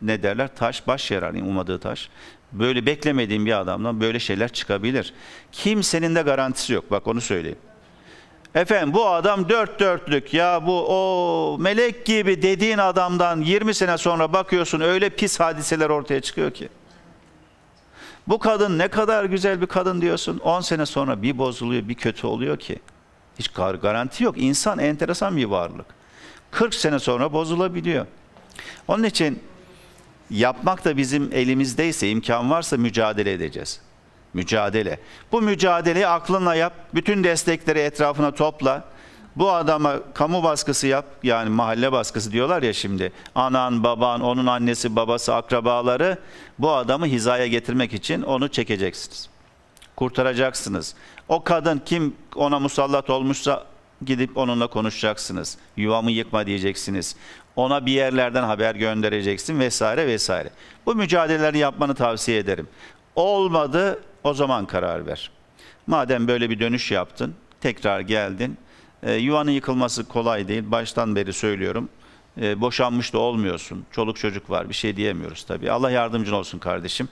ne derler? Taş baş yarar, ummadığı taş. Böyle beklemediğim bir adamdan böyle şeyler çıkabilir. Kimsenin de garantisi yok. Bak onu söyleyeyim. Efendim bu adam dört dörtlük ya bu o melek gibi dediğin adamdan 20 sene sonra bakıyorsun öyle pis hadiseler ortaya çıkıyor ki. Bu kadın ne kadar güzel bir kadın diyorsun. 10 sene sonra bir bozuluyor, bir kötü oluyor ki. Hiç garanti yok. İnsan enteresan bir varlık. 40 sene sonra bozulabiliyor. Onun için yapmak da bizim elimizdeyse, imkan varsa mücadele edeceğiz. Mücadele. Bu mücadeleyi aklınla yap. Bütün destekleri etrafına topla. Bu adama kamu baskısı yap. Yani mahalle baskısı diyorlar ya şimdi. Anan, baban, onun annesi, babası, akrabaları bu adamı hizaya getirmek için onu çekeceksiniz. Kurtaracaksınız. O kadın kim ona musallat olmuşsa gidip onunla konuşacaksınız. Yuvamı yıkma diyeceksiniz. Ona bir yerlerden haber göndereceksin vesaire vesaire. Bu mücadeleleri yapmanı tavsiye ederim. Olmadı o zaman karar ver. Madem böyle bir dönüş yaptın, tekrar geldin. Yuvanın yıkılması kolay değil. Baştan beri söylüyorum. Boşanmış da olmuyorsun. Çoluk çocuk var. Bir şey diyemiyoruz tabii. Allah yardımcın olsun kardeşim.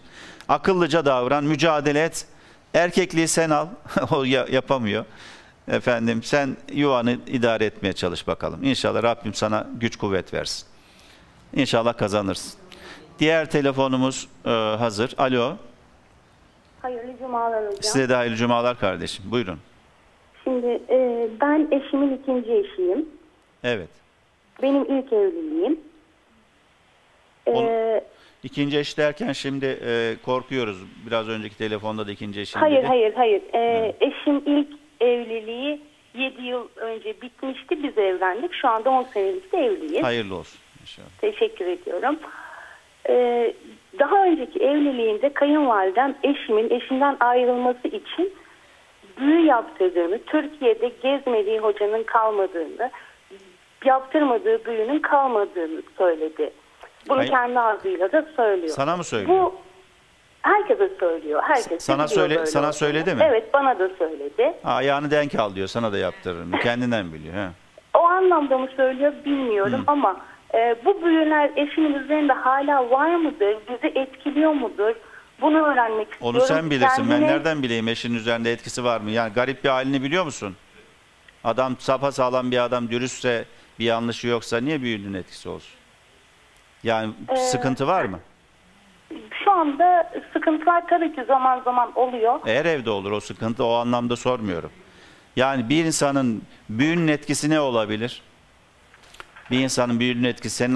Akıllıca davran, mücadele et. Erkekliği sen al. O yapamıyor. Efendim sen yuvanı idare etmeye çalış bakalım. İnşallah Rabbim sana güç kuvvet versin. İnşallah kazanırsın. Diğer telefonumuz hazır. Alo. Hayırlı cumalar hocam. Size de hayırlı cumalar kardeşim. Buyurun. Şimdi ben eşimin ikinci eşiyim. Evet. Benim ilk evliliğim. İkinci eş derken şimdi korkuyoruz. Biraz önceki telefonda da ikinci eşim dedi. Hayır. Eşim ilk evliliği 7 yıl önce bitmişti. Biz evlendik. Şu anda 10 senelik de evliyiz. Hayırlı olsun. İnşallah. Teşekkür ediyorum. Daha önceki evliliğimde kayınvalidem eşinden ayrılması için büyü yaptırdığını, Türkiye'de gezmediği hocanın kalmadığını, yaptırmadığı büyünün kalmadığını söyledi. Bunu kendi ağzıyla da söylüyor. Sana mı söylüyor? Bu herkese söylüyor. Sana söyledi mi? Evet, bana da söyledi. Ayağını denk al diyor, sana da yaptırırım. Kendinden biliyor. He. O anlamda mı söylüyor bilmiyorum ama bu büyüler eşimin üzerinde hala var mıdır? Bizi etkiliyor mudur? Bunu öğrenmek istiyorum. Onu sen bilirsin. Kendine... Ben nereden bileyim eşinin üzerinde etkisi var mı? Yani garip bir halini biliyor musun? Adam sapasağlam bir adam, dürüstse, bir yanlışı yoksa niye büyünün etkisi olsun? Yani sıkıntı var mı? Şu anda sıkıntılar tabii ki zaman zaman oluyor. Her evde olur o sıkıntı. O anlamda sormuyorum. Yani bir insanın büyünün etkisi ne olabilir? Bir insanın büyünün etkisi senin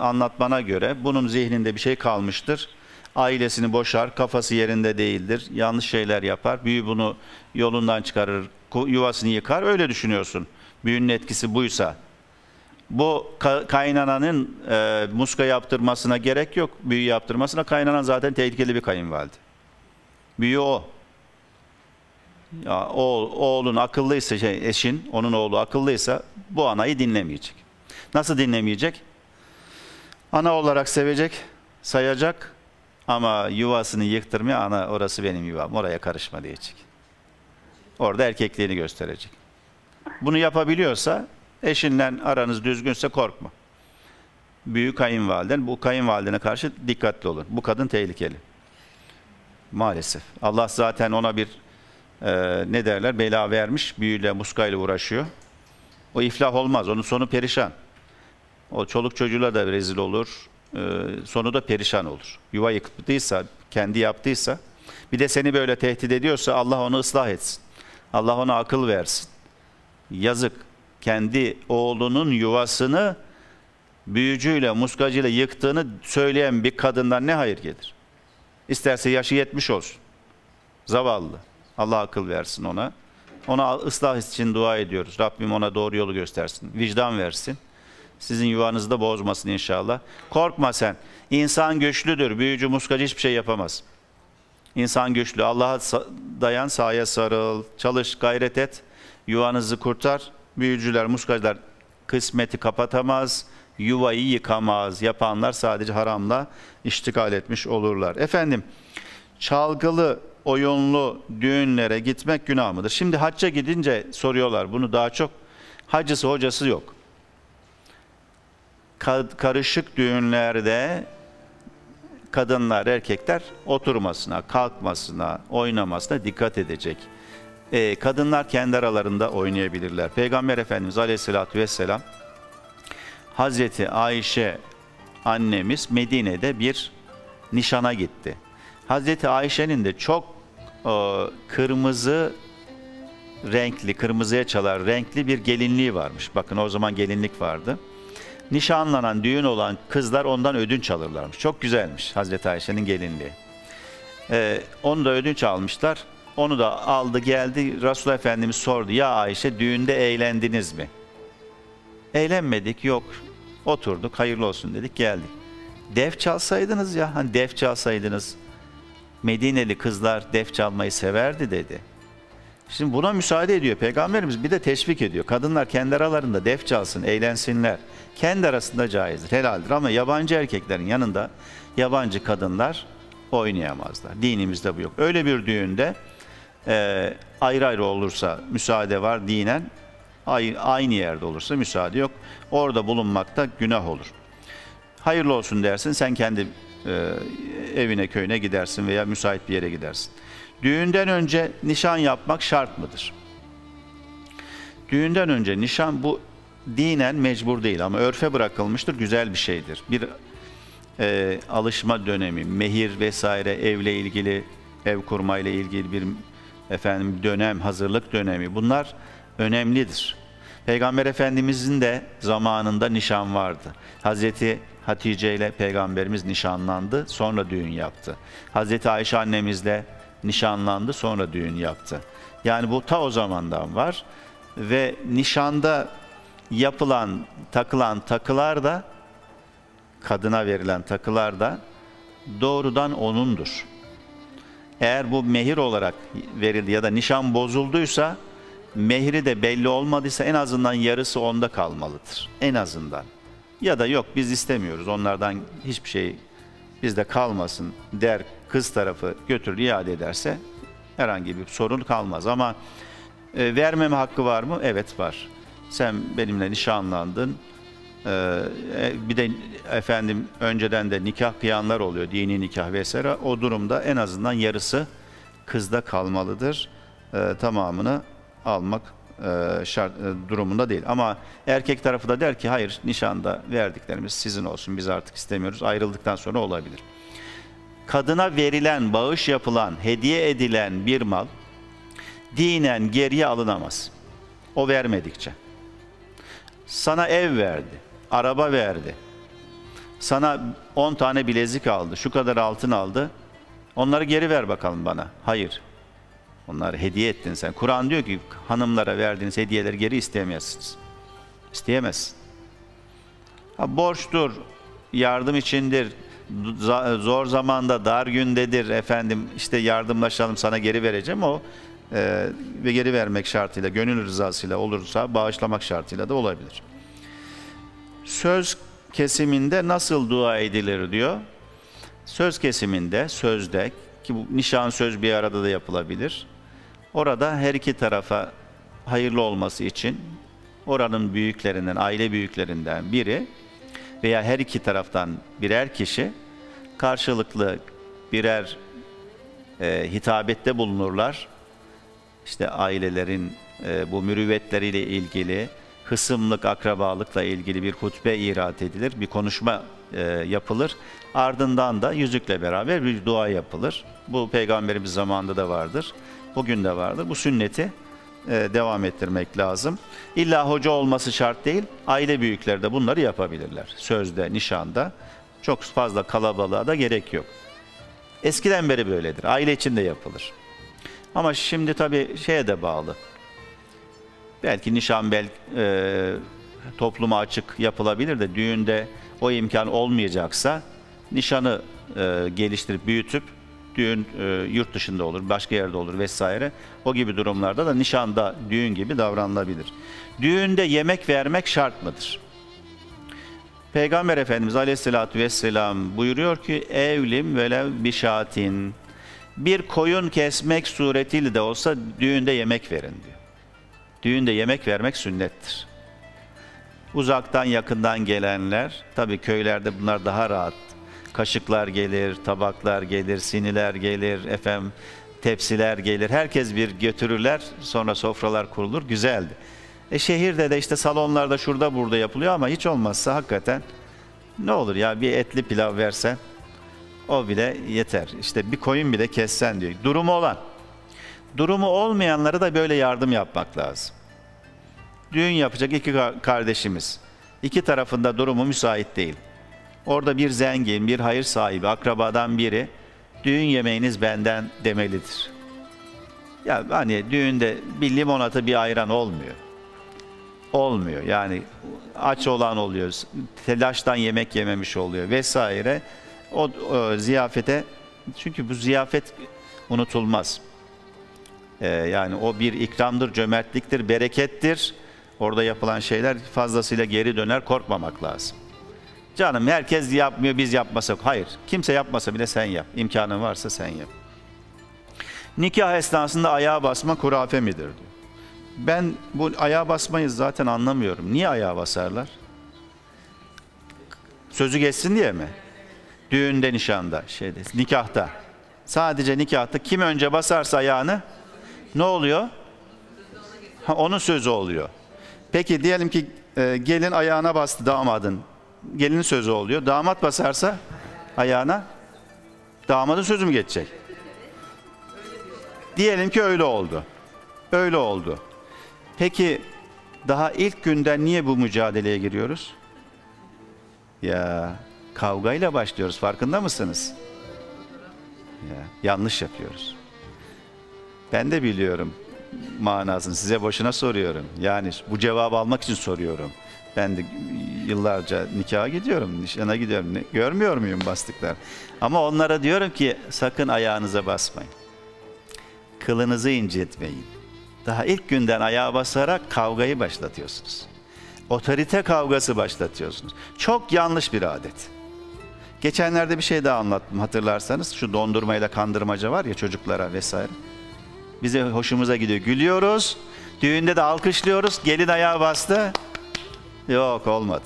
anlatmana göre bunun zihninde bir şey kalmıştır. Ailesini boşar, kafası yerinde değildir, yanlış şeyler yapar, büyü bunu yolundan çıkarır yuvasını yıkar, öyle düşünüyorsun. Büyünün etkisi buysa. Bu kaynananın muska yaptırmasına gerek yok, büyü yaptırmasına. Kaynanan zaten tehlikeli bir kayınvalide. Büyü o. Ya, oğlun akıllıysa, eşin, onun oğlu akıllıysa bu anayı dinlemeyecek. Nasıl dinlemeyecek? Ana olarak sevecek, sayacak ama yuvasını yıktırmaya, ana orası benim yuvam, oraya karışma diyecek. Orada erkekliğini gösterecek. Bunu yapabiliyorsa, eşinden aranız düzgünse korkma. Büyük kayınvaliden, bu kayınvalidene karşı dikkatli olun. Bu kadın tehlikeli. Maalesef. Allah zaten ona bir ne derler, bela vermiş, büyüyle, muskayla uğraşıyor. O iflah olmaz, onun sonu perişan. O çoluk çocuğuyla da rezil olur, sonu da perişan olur. Yuva yıktıysa, kendi yaptıysa, bir de seni böyle tehdit ediyorsa Allah onu ıslah etsin. Allah ona akıl versin. Yazık. Kendi oğlunun yuvasını büyücüyle, muskacıyla yıktığını söyleyen bir kadından ne hayır gelir? İsterse yaşı 70 olsun. Zavallı. Allah akıl versin ona. Ona ıslah için dua ediyoruz. Rabbim ona doğru yolu göstersin. Vicdan versin. Sizin yuvanızı da bozmasın inşallah. Korkma sen. İnsan güçlüdür. Büyücü, muskacı hiçbir şey yapamaz. İnsan güçlü. Allah'a dayan, sahaya sarıl. Çalış, gayret et. Yuvanızı kurtar. Büyücüler, muskacılar kısmeti kapatamaz, yuvayı yıkamaz. Yapanlar sadece haramla iştikal etmiş olurlar. Efendim, çalgılı, oyunlu düğünlere gitmek günah mıdır? Şimdi hacca gidince soruyorlar bunu daha çok. Hacısı, hocası yok. Karışık düğünlerde kadınlar, erkekler oturmasına, kalkmasına, oynamasına dikkat edecek. Kadınlar kendi aralarında oynayabilirler. Peygamber Efendimiz Aleyhisselatü Vesselam, Hazreti Ayşe annemiz Medine'de bir nişana gitti. Hazreti Ayşe'nin de çok kırmızı renkli, kırmızıya çalar renkli bir gelinliği varmış. Bakın o zaman gelinlik vardı. Nişanlanan, düğün olan kızlar ondan ödünç alırlarmış. Çok güzelmiş Hazreti Ayşe'nin gelinliği. Onu da ödünç almışlar. Onu da aldı geldi, Resulullah Efendimiz sordu, ya Ayşe düğünde eğlendiniz mi? Eğlenmedik, yok. Oturduk, hayırlı olsun dedik, geldik. Def çalsaydınız ya, hani def çalsaydınız, Medineli kızlar def çalmayı severdi dedi. Şimdi buna müsaade ediyor Peygamberimiz, bir de teşvik ediyor. Kadınlar kendi aralarında def çalsın, eğlensinler. Kendi arasında caizdir, helaldir ama yabancı erkeklerin yanında yabancı kadınlar oynayamazlar. Dinimizde bu yok. Öyle bir düğünde ayrı ayrı olursa müsaade var dinen, aynı yerde olursa müsaade yok. Orada bulunmakta günah olur. Hayırlı olsun dersin, sen kendi evine, köyüne gidersin veya müsait bir yere gidersin. Düğünden önce nişan yapmak şart mıdır? Düğünden önce nişan, bu dinen mecbur değil ama örfe bırakılmıştır, güzel bir şeydir. Bir alışma dönemi, mehir vesaire, evle ilgili, ev kurmayla ilgili bir dönem, hazırlık dönemi, bunlar önemlidir. Peygamber Efendimizin de zamanında nişan vardı. Hazreti Hatice ile Peygamberimiz nişanlandı, sonra düğün yaptı. Hazreti Ayşe annemizle nişanlandı, sonra düğün yaptı. Yani bu ta o zamandan var ve nişanda yapılan, takılan takılar da, kadına verilen takılar da doğrudan onundur. Eğer bu mehir olarak verildi ya da nişan bozulduysa, mehri de belli olmadıysa en azından yarısı onda kalmalıdır. En azından. Ya da yok biz istemiyoruz, onlardan hiçbir şey bizde kalmasın der, kız tarafı götürür iade ederse herhangi bir sorun kalmaz. Ama vermeme hakkı var mı? Evet var. Sen benimle nişanlandın. Bir de efendim önceden de nikah kıyanlar oluyor, dini nikah vesaire. O durumda en azından yarısı kızda kalmalıdır. Tamamını almak şart durumunda değil. Ama erkek tarafı da der ki hayır, nişanda verdiklerimiz sizin olsun, biz artık istemiyoruz. Ayrıldıktan sonra olabilir. Kadına verilen, bağış yapılan, hediye edilen bir mal dinen geriye alınamaz. O vermedikçe. Sana ev verdi, araba verdi, sana 10 tane bilezik aldı, şu kadar altın aldı, onları geri ver bakalım bana. Hayır, Bunları hediye ettin sen. Kur'an diyor ki hanımlara verdiğiniz hediyeleri geri isteyemezsiniz. İsteyemezsin. Ha, borçtur, yardım içindir, zor zamanda, dar gündedir efendim, işte yardımlaşalım sana geri vereceğim o ve geri vermek şartıyla, gönül rızasıyla olursa bağışlamak şartıyla da olabilir. Söz kesiminde nasıl dua edilir diyor. Söz kesiminde, sözde ki bu nişan söz bir arada da yapılabilir. Orada her iki tarafa hayırlı olması için oranın büyüklerinden, aile büyüklerinden biri veya her iki taraftan birer kişi karşılıklı birer hitabette bulunurlar. İşte ailelerin bu mürüvvetleriyle ilgili, hısımlık, akrabalıkla ilgili bir hutbe irat edilir, bir konuşma yapılır. Ardından da yüzükle beraber bir dua yapılır. Bu Peygamberimiz zamanında da vardır, bugün de vardır. Bu sünneti devam ettirmek lazım. İlla hoca olması şart değil, aile büyükleri de bunları yapabilirler. Sözde, nişanda çok fazla kalabalığa da gerek yok. Eskiden beri böyledir, aile içinde yapılır. Ama şimdi tabii şeye de bağlı. Belki nişan topluma açık yapılabilir de düğünde o imkan olmayacaksa nişanı geliştirip büyütüp düğün yurt dışında olur, başka yerde olur vesaire. O gibi durumlarda da nişanda düğün gibi davranılabilir. Düğünde yemek vermek şart mıdır? Peygamber Efendimiz Aleyhisselatü Vesselam buyuruyor ki evlim velev bişatin, bir koyun kesmek suretiyle de olsa düğünde yemek verin diyor. Düğünde yemek vermek sünnettir. Uzaktan yakından gelenler, tabii köylerde bunlar daha rahat. Kaşıklar gelir, tabaklar gelir, siniler gelir, efendim tepsiler gelir. Herkes bir götürürler, sonra sofralar kurulur. Güzeldi. Şehirde de işte salonlarda şurada burada yapılıyor ama hiç olmazsa hakikaten ne olur ya bir etli pilav versen o bile yeter. İşte bir koyun bile kessen diyor. Durumu olan. Durumu olmayanlara da böyle yardım yapmak lazım. Düğün yapacak iki kardeşimiz. İki tarafında durumu müsait değil. Orada bir zengin, bir hayır sahibi, akrabadan biri düğün yemeğiniz benden demelidir. Ya hani düğünde bir limonata bir ayran olmuyor. Olmuyor yani aç olan oluyor, telaştan yemek yememiş oluyor vesaire. O ziyafete, çünkü bu ziyafet unutulmaz. Yani o bir ikramdır, cömertliktir, berekettir. Orada yapılan şeyler fazlasıyla geri döner, korkmamak lazım. Canım herkes yapmıyor, biz yapmasak. Hayır, kimse yapmasa bile sen yap. İmkanın varsa sen yap. Nikah esnasında ayağa basma kurafe midir diyor. Ben bu ayağa basmayı zaten anlamıyorum. Niye ayağa basarlar? Sözü geçsin diye mi? Düğünde, nişanda, nikahta. Sadece nikahta kim önce basarsa ayağını ne oluyor? Ha, onun sözü oluyor. Peki diyelim ki gelin ayağına bastı damadın. Gelinin sözü oluyor. Damat basarsa ayağına damadın sözü mü geçecek? Diyelim ki öyle oldu. Öyle oldu. Peki daha ilk günden niye bu mücadeleye giriyoruz? Ya kavgayla başlıyoruz. Farkında mısınız? Ya, yanlış yapıyoruz. Ben de biliyorum manasını. Size boşuna soruyorum. Yani bu cevabı almak için soruyorum. Ben de yıllarca nikaha gidiyorum, nişana gidiyorum. Görmüyor muyum bastıklar? Ama onlara diyorum ki sakın ayağınıza basmayın. Kılınızı incitmeyin. Daha ilk günden ayağa basarak kavgayı başlatıyorsunuz. Otorite kavgası başlatıyorsunuz. Çok yanlış bir adet. Geçenlerde bir şey daha anlattım hatırlarsanız. Şu dondurmayla kandırmaca var ya çocuklara vesaire. Bize hoşumuza gidiyor. Gülüyoruz. Düğünde de alkışlıyoruz. Gelin ayağa bastı. Yok olmadı.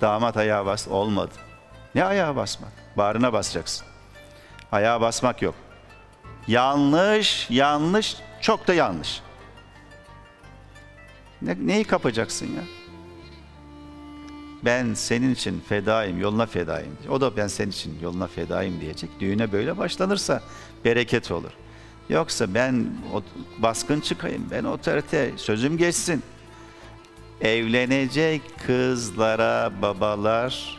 Damat ayağa bastı. Olmadı. Ne ayağa basmak? Bağrına basacaksın. Ayağa basmak yok. Yanlış, yanlış, çok da yanlış. Neyi kapacaksın ya? Ben senin için fedayım, yoluna fedayım. O da ben senin için yoluna fedayım diyecek. Düğüne böyle başlanırsa bereket olur. Yoksa ben baskın çıkayım, ben otorite, sözüm geçsin. Evlenecek kızlara babalar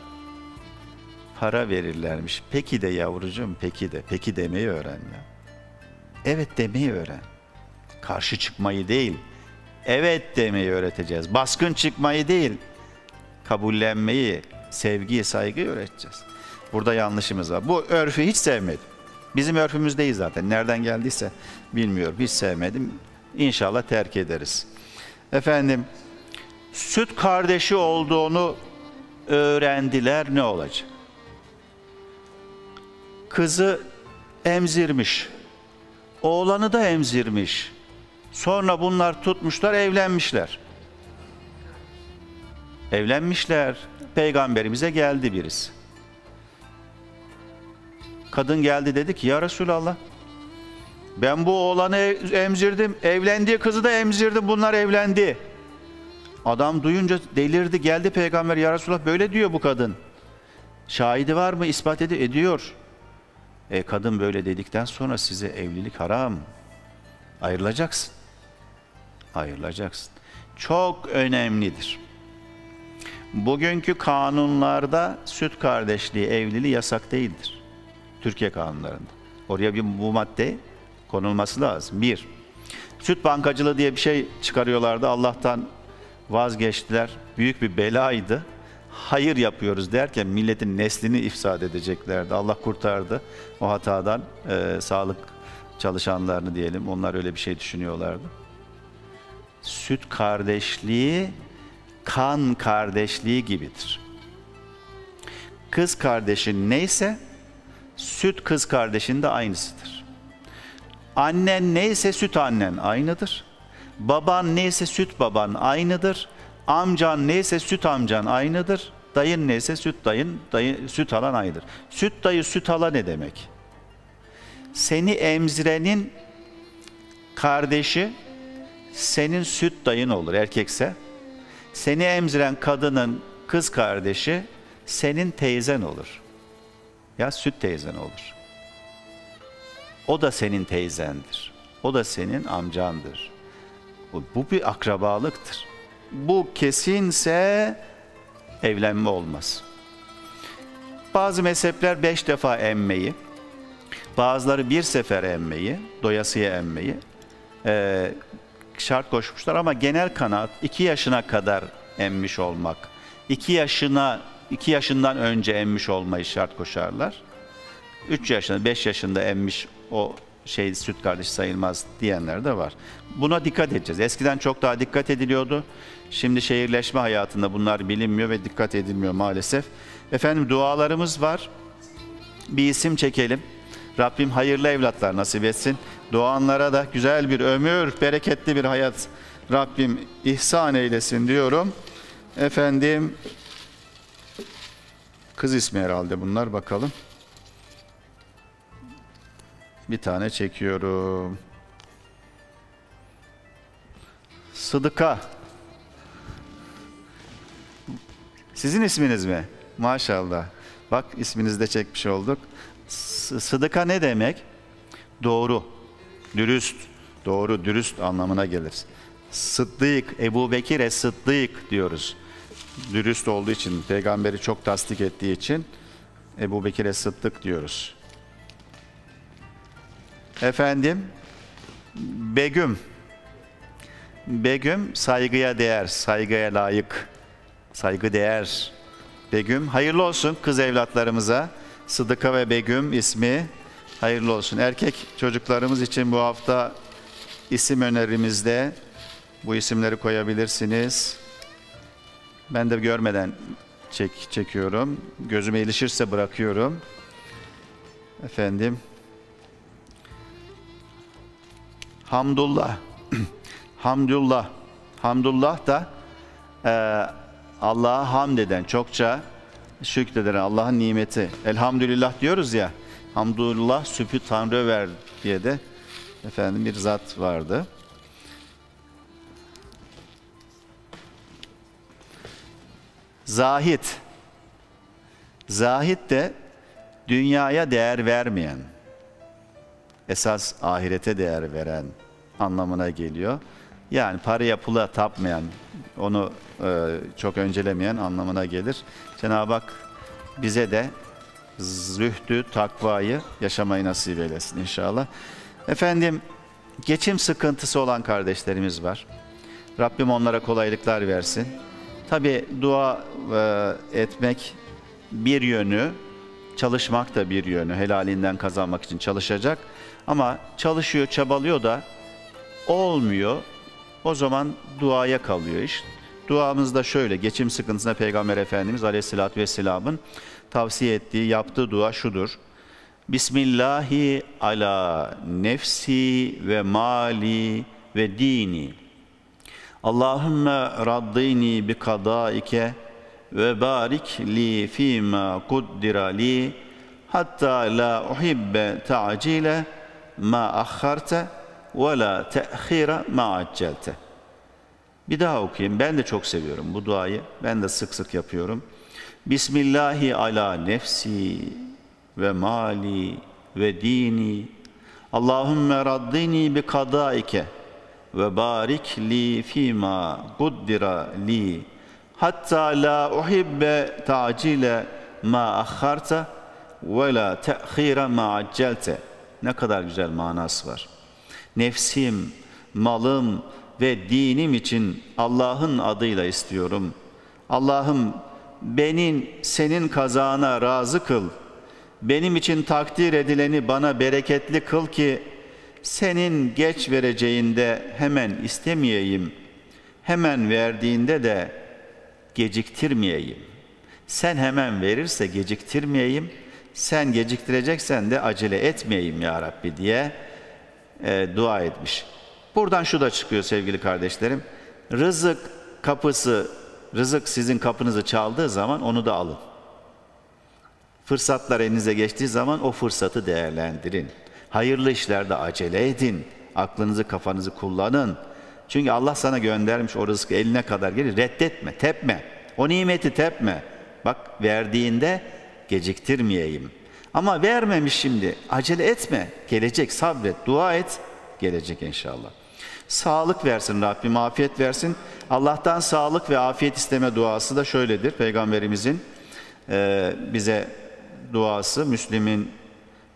para verirlermiş. Peki de yavrucuğum, peki de. Peki demeyi öğren ya. evet demeyi öğren. Karşı çıkmayı değil, evet demeyi öğreteceğiz. Baskın çıkmayı değil, kabullenmeyi, sevgiyi, saygıyı öğreteceğiz. Burada yanlışımız var. Bu örfü hiç sevmedim. Bizim örfümüz değil zaten. Nereden geldiyse bilmiyorum. Hiç sevmedim. İnşallah terk ederiz. Efendim, süt kardeşi olduğunu öğrendiler, ne olacak? Kızı emzirmiş. Oğlanı da emzirmiş. Sonra bunlar tutmuşlar, evlenmişler. Evlenmişler. Peygamberimize geldi birisi. Kadın geldi, dedi ki ya Resulallah, ben bu oğlanı emzirdim, evlendiği kızı da emzirdim, bunlar evlendi. Adam duyunca delirdi, geldi peygamber, ya Resulallah böyle diyor bu kadın. Şahidi var mı? İspat ediyor. Kadın böyle dedikten sonra size evlilik haram. Ayrılacaksın. Ayrılacaksın. Çok önemlidir. Bugünkü kanunlarda süt kardeşliği, evliliği yasak değildir. Türkiye kanunlarında. Oraya bir bu madde konulması lazım. Bir, süt bankacılığı diye bir şey çıkarıyorlardı. Allah'tan vazgeçtiler. Büyük bir belaydı. Hayır yapıyoruz derken milletin neslini ifsad edeceklerdi. Allah kurtardı o hatadan sağlık çalışanlarını diyelim. Onlar öyle bir şey düşünüyorlardı. Süt kardeşliği kan kardeşliği gibidir. Kız kardeşin neyse süt kız kardeşin de aynısıdır. Annen neyse süt annen aynıdır. Baban neyse süt baban aynıdır. Amcan neyse süt amcan aynıdır. Dayın neyse süt dayın, süt halan aynıdır. Süt dayı süt hala ne demek? Seni emzirenin kardeşi senin süt dayın olur erkekse. Seni emziren kadının kız kardeşi senin teyzen olur. Ya süt teyzen olur. O da senin teyzendir. O da senin amcandır. Bu bir akrabalıktır. Bu kesinse evlenme olmaz. Bazı mezhepler 5 defa emmeyi, bazıları 1 sefer emmeyi, doyasıya emmeyi şart koşmuşlar ama genel kanaat 2 yaşına kadar emmiş olmak, 2 yaşından önce emmiş olmayı şart koşarlar. 3 yaşında, 5 yaşında emmiş o süt kardeşi sayılmaz diyenler de var. Buna dikkat edeceğiz. Eskiden çok daha dikkat ediliyordu. Şimdi şehirleşme hayatında bunlar bilinmiyor ve dikkat edilmiyor maalesef. Efendim dualarımız var. Bir isim çekelim. Rabbim hayırlı evlatlar nasip etsin. Doğanlara da güzel bir ömür, bereketli bir hayat Rabbim ihsan eylesin diyorum. Efendim kız ismi herhalde bunlar, bakalım. Bir tane çekiyorum. Sıdıka. Sizin isminiz mi? Maşallah. Bak isminizi de çekmiş olduk. Sıdıka ne demek? Doğru, dürüst. Doğru, dürüst anlamına gelir. Sıddık, Ebu Bekir'e Sıddık diyoruz. Dürüst olduğu için, peygamberi çok tasdik ettiği için Ebu Bekir'e Sıddık diyoruz. Efendim, Begüm. Begüm saygıya değer, saygıya layık, saygı değer. Begüm, hayırlı olsun kız evlatlarımıza. Sıdıka ve Begüm ismi hayırlı olsun. Erkek çocuklarımız için bu hafta isim önerimizde bu isimleri koyabilirsiniz. Ben de görmeden çekiyorum. Gözüme ilişirse bırakıyorum. Efendim. Hamdullah. Hamdullah. Hamdullah da Allah'a hamd eden, çokça şükreden, Allah'ın nimeti. Elhamdülillah diyoruz ya. Hamdullah süpü Tanrı ver diye de efendim bir zat vardı. Zahit. Zahit de dünyaya değer vermeyen, esas ahirete değer veren anlamına geliyor. Yani paraya pula tapmayan, onu çok öncelemeyen anlamına gelir. Cenab-ı Hak bize de zühdü, takvayı yaşamayı nasip eylesin inşallah. Efendim, geçim sıkıntısı olan kardeşlerimiz var. Rabbim onlara kolaylıklar versin. Tabii dua etmek bir yönü, çalışmak da bir yönü. Helalinden kazanmak için çalışacak. Ama çalışıyor, çabalıyor da olmuyor. O zaman duaya kalıyor iş. Duamız da şöyle, geçim sıkıntısına Peygamber Efendimiz Aleyhisselatü Vesselam'ın tavsiye ettiği, yaptığı dua şudur. Bismillahi ala nefsi ve mali ve dini. Allahümme raddini bi kadaike ve barik li fîmâ kuddira li hatta la uhibbe ta'cile ma akharte ve la te'khira ma accelte. Bir daha okuyayım. Ben de çok seviyorum bu duayı. Ben de sık sık yapıyorum. Bismillahi ala nefsi ve mali ve dini. Allahümme raddini bi kadaike ve barik li fîmâ kuddira li hatta la uhibbe ta'cile ma akharte ve la te'khira ma accelte. Ne kadar güzel manası var. Nefsim, malım ve dinim için Allah'ın adıyla istiyorum. Allah'ım beni senin kazana razı kıl. Benim için takdir edileni bana bereketli kıl ki senin geç vereceğinde hemen istemeyeyim. Hemen verdiğinde de geciktirmeyeyim. Sen hemen verirse geciktirmeyeyim. Sen geciktireceksen de acele etmeyeyim ya Rabbi diye dua etmiş. Buradan şu da çıkıyor sevgili kardeşlerim. Rızık kapısı, rızık sizin kapınızı çaldığı zaman onu da alın. Fırsatlar elinize geçtiği zaman o fırsatı değerlendirin. Hayırlı işlerde acele edin. Aklınızı, kafanızı kullanın. Çünkü Allah sana göndermiş o rızık eline kadar gelir. Reddetme, tepme. O nimeti tepme. Bak verdiğinde geciktirmeyeyim. Ama vermemiş şimdi. Acele etme. Gelecek, sabret, dua et. Gelecek inşallah. Sağlık versin Rabbim, afiyet versin. Allah'tan sağlık ve afiyet isteme duası da şöyledir. Peygamberimizin bize duası Müslim'in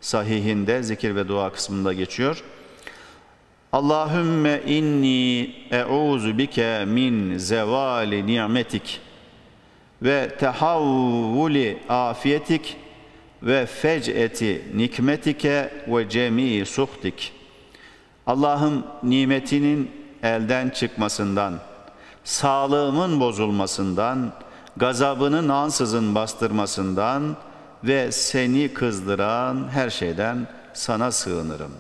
sahihinde zikir ve dua kısmında geçiyor. Allahümme inni e'uzu bike min zevali ni'metik ve tehavvuli afiyetik ve fec'eti nikmetike ve cemii suhtik. Allah'ım nimetinin elden çıkmasından, sağlığımın bozulmasından, gazabının ansızın bastırmasından ve seni kızdıran her şeyden sana sığınırım.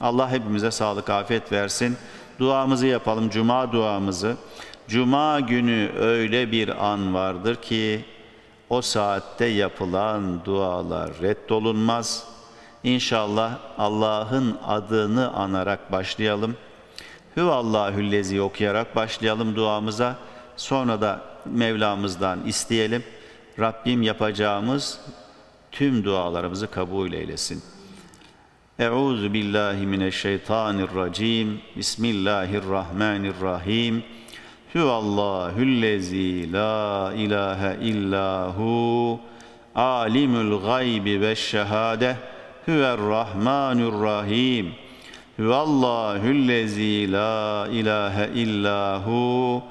Allah hepimize sağlık, afiyet versin. Duamızı yapalım, cuma duamızı. Cuma günü öyle bir an vardır ki o saatte yapılan dualar reddolunmaz. İnşallah Allah'ın adını anarak başlayalım. Hüvallahüllezi okuyarak başlayalım duamıza. Sonra da Mevlamızdan isteyelim. Rabbim yapacağımız tüm dualarımızı kabul eylesin. Euzu billahi mineşşeytanirracim. Bismillahirrahmanirrahim. Hüvallahüllezi la ilahe illahu alimul gaybi ve şehadeh. Hüverrahmanirrahim. Hüvallahüllezî la ilahe illahu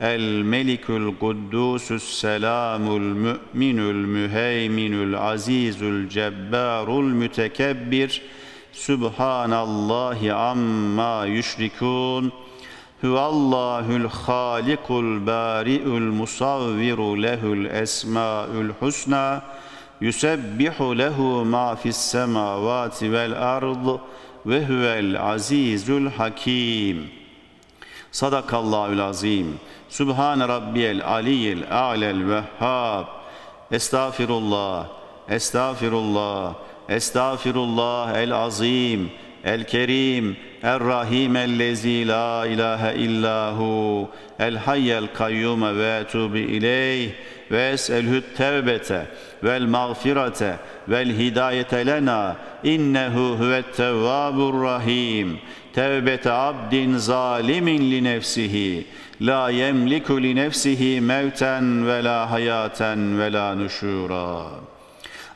el melikul kuddusus selamul mü'minul müheyminul azizul cebbarul mütekebbir. Sübhanallahi amma yüşrikûn. Hüvallahül halikul bari'ul musavviru lehul esmâul husna. Yusebbihu lehu ma fis semavati vel ard ve huvel azizul hakim. Sadakallahul azim. Subhan rabbiyel aliyil a'lel vehhab. Estağfirullah, estağfirullah, estağfirullah el azim, el kerim, el rahim ellezî la ilahe illahu, el hayyel kayyume ve etûbü ileyh. Ve es'elhü't tevbete vel mağfirete vel hidayete lena innehu huvet tevvabur rahim. Tevbete abdin zalimin li nefsihi la yemliku li nefsihi mevten ve la hayaten ve la nuşura.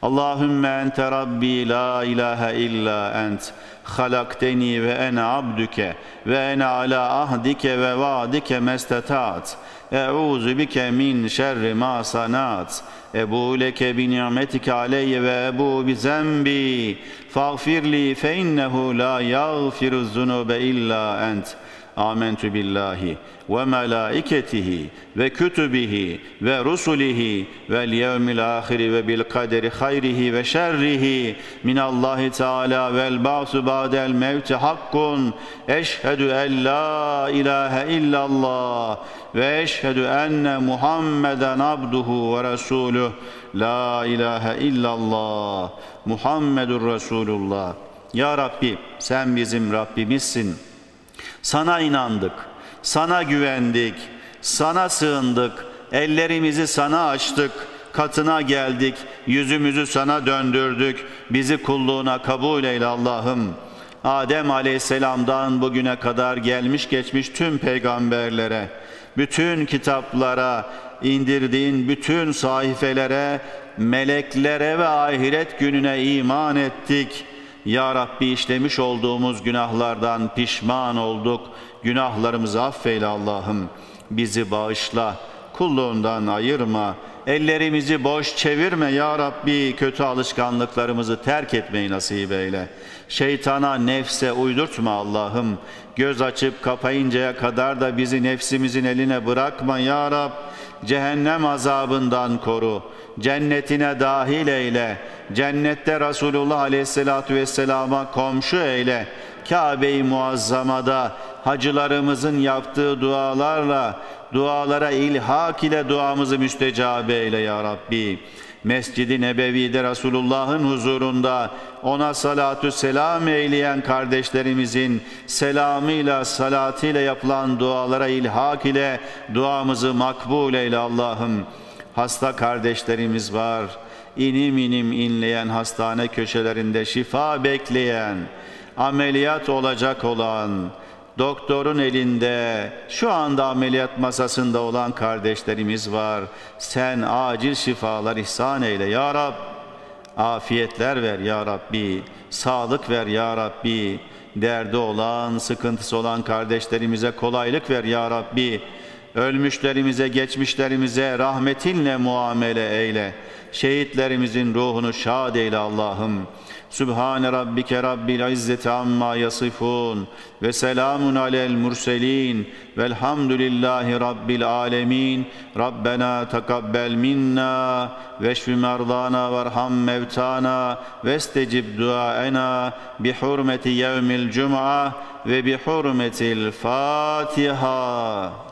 Allahümme ente rabbi la ilahe illa ent halakteni ve ene abdüke ve ene ala ahdike ve vaadike mestetaat e'ûzu bike min şerri ma sanat ebu leke bi ni'metike aleyye ve ebu bi zembi fagfirli fe innehu la yagfiru zunube illa ent Âmentü billahi ve melâiketihi ve kütübihi ve rusulihi vel yevmil âhiri ve bil kaderi hayrihi ve şerrihi minallahi teâlâ vel ba'su ba'del mevti hakkun eşhedü en lâ ilâhe illallah ve eşhedü enne Muhammeden abduhu ve resûlüh la ilâhe illallah Muhammedur Resulullah. Ya Rabbi, sen bizim Rabbimizsin. Sana inandık, sana güvendik, sana sığındık, ellerimizi sana açtık, katına geldik, yüzümüzü sana döndürdük, bizi kulluğuna kabul eyle Allah'ım. Adem Aleyhisselam'dan bugüne kadar gelmiş geçmiş tüm peygamberlere, bütün kitaplara, indirdiğin bütün sahifelere, meleklere ve ahiret gününe iman ettik. Ya Rabbi, işlemiş olduğumuz günahlardan pişman olduk. Günahlarımızı affeyle Allah'ım. Bizi bağışla, kulluğundan ayırma. Ellerimizi boş çevirme ya Rabbi. Kötü alışkanlıklarımızı terk etmeyi nasip eyle. Şeytana, nefse uydurtma Allah'ım. Göz açıp kapayıncaya kadar da bizi nefsimizin eline bırakma ya Rab. Cehennem azabından koru. Cennetine dahil eyle. Cennette Resulullah Aleyhisselatü Vesselam'a komşu eyle. Kabe-i Muazzama'da hacılarımızın yaptığı dualara ilhak ile duamızı müstecab eyle ya Rabbi. Mescid-i Nebevi'de Resulullah'ın huzurunda ona salatü selam eyleyen kardeşlerimizin selamıyla, salatıyla yapılan dualara ilhak ile duamızı makbul eyle Allah'ım. Hasta kardeşlerimiz var. İnim inim inleyen, hastane köşelerinde şifa bekleyen, ameliyat olacak olan, doktorun elinde, şu anda ameliyat masasında olan kardeşlerimiz var. Sen acil şifalar ihsan eyle ya Rab. Afiyetler ver ya Rabbi. Sağlık ver ya Rabbi. Derdi olan, sıkıntısı olan kardeşlerimize kolaylık ver ya Rabbi. Ölmüşlerimize, geçmişlerimize rahmetinle muamele eyle. Şehitlerimizin ruhunu şad eyle Allah'ım. Sübhane rabbike rabbil izzeti amma yasifun ve selamun alel murselin velhamdülillahi rabbil alemin. Rabbena takabbel minna veşfi merdana verham mevtana vestecib duaena bi hurmeti yevmil cuma ve bi hurmetil Fatiha.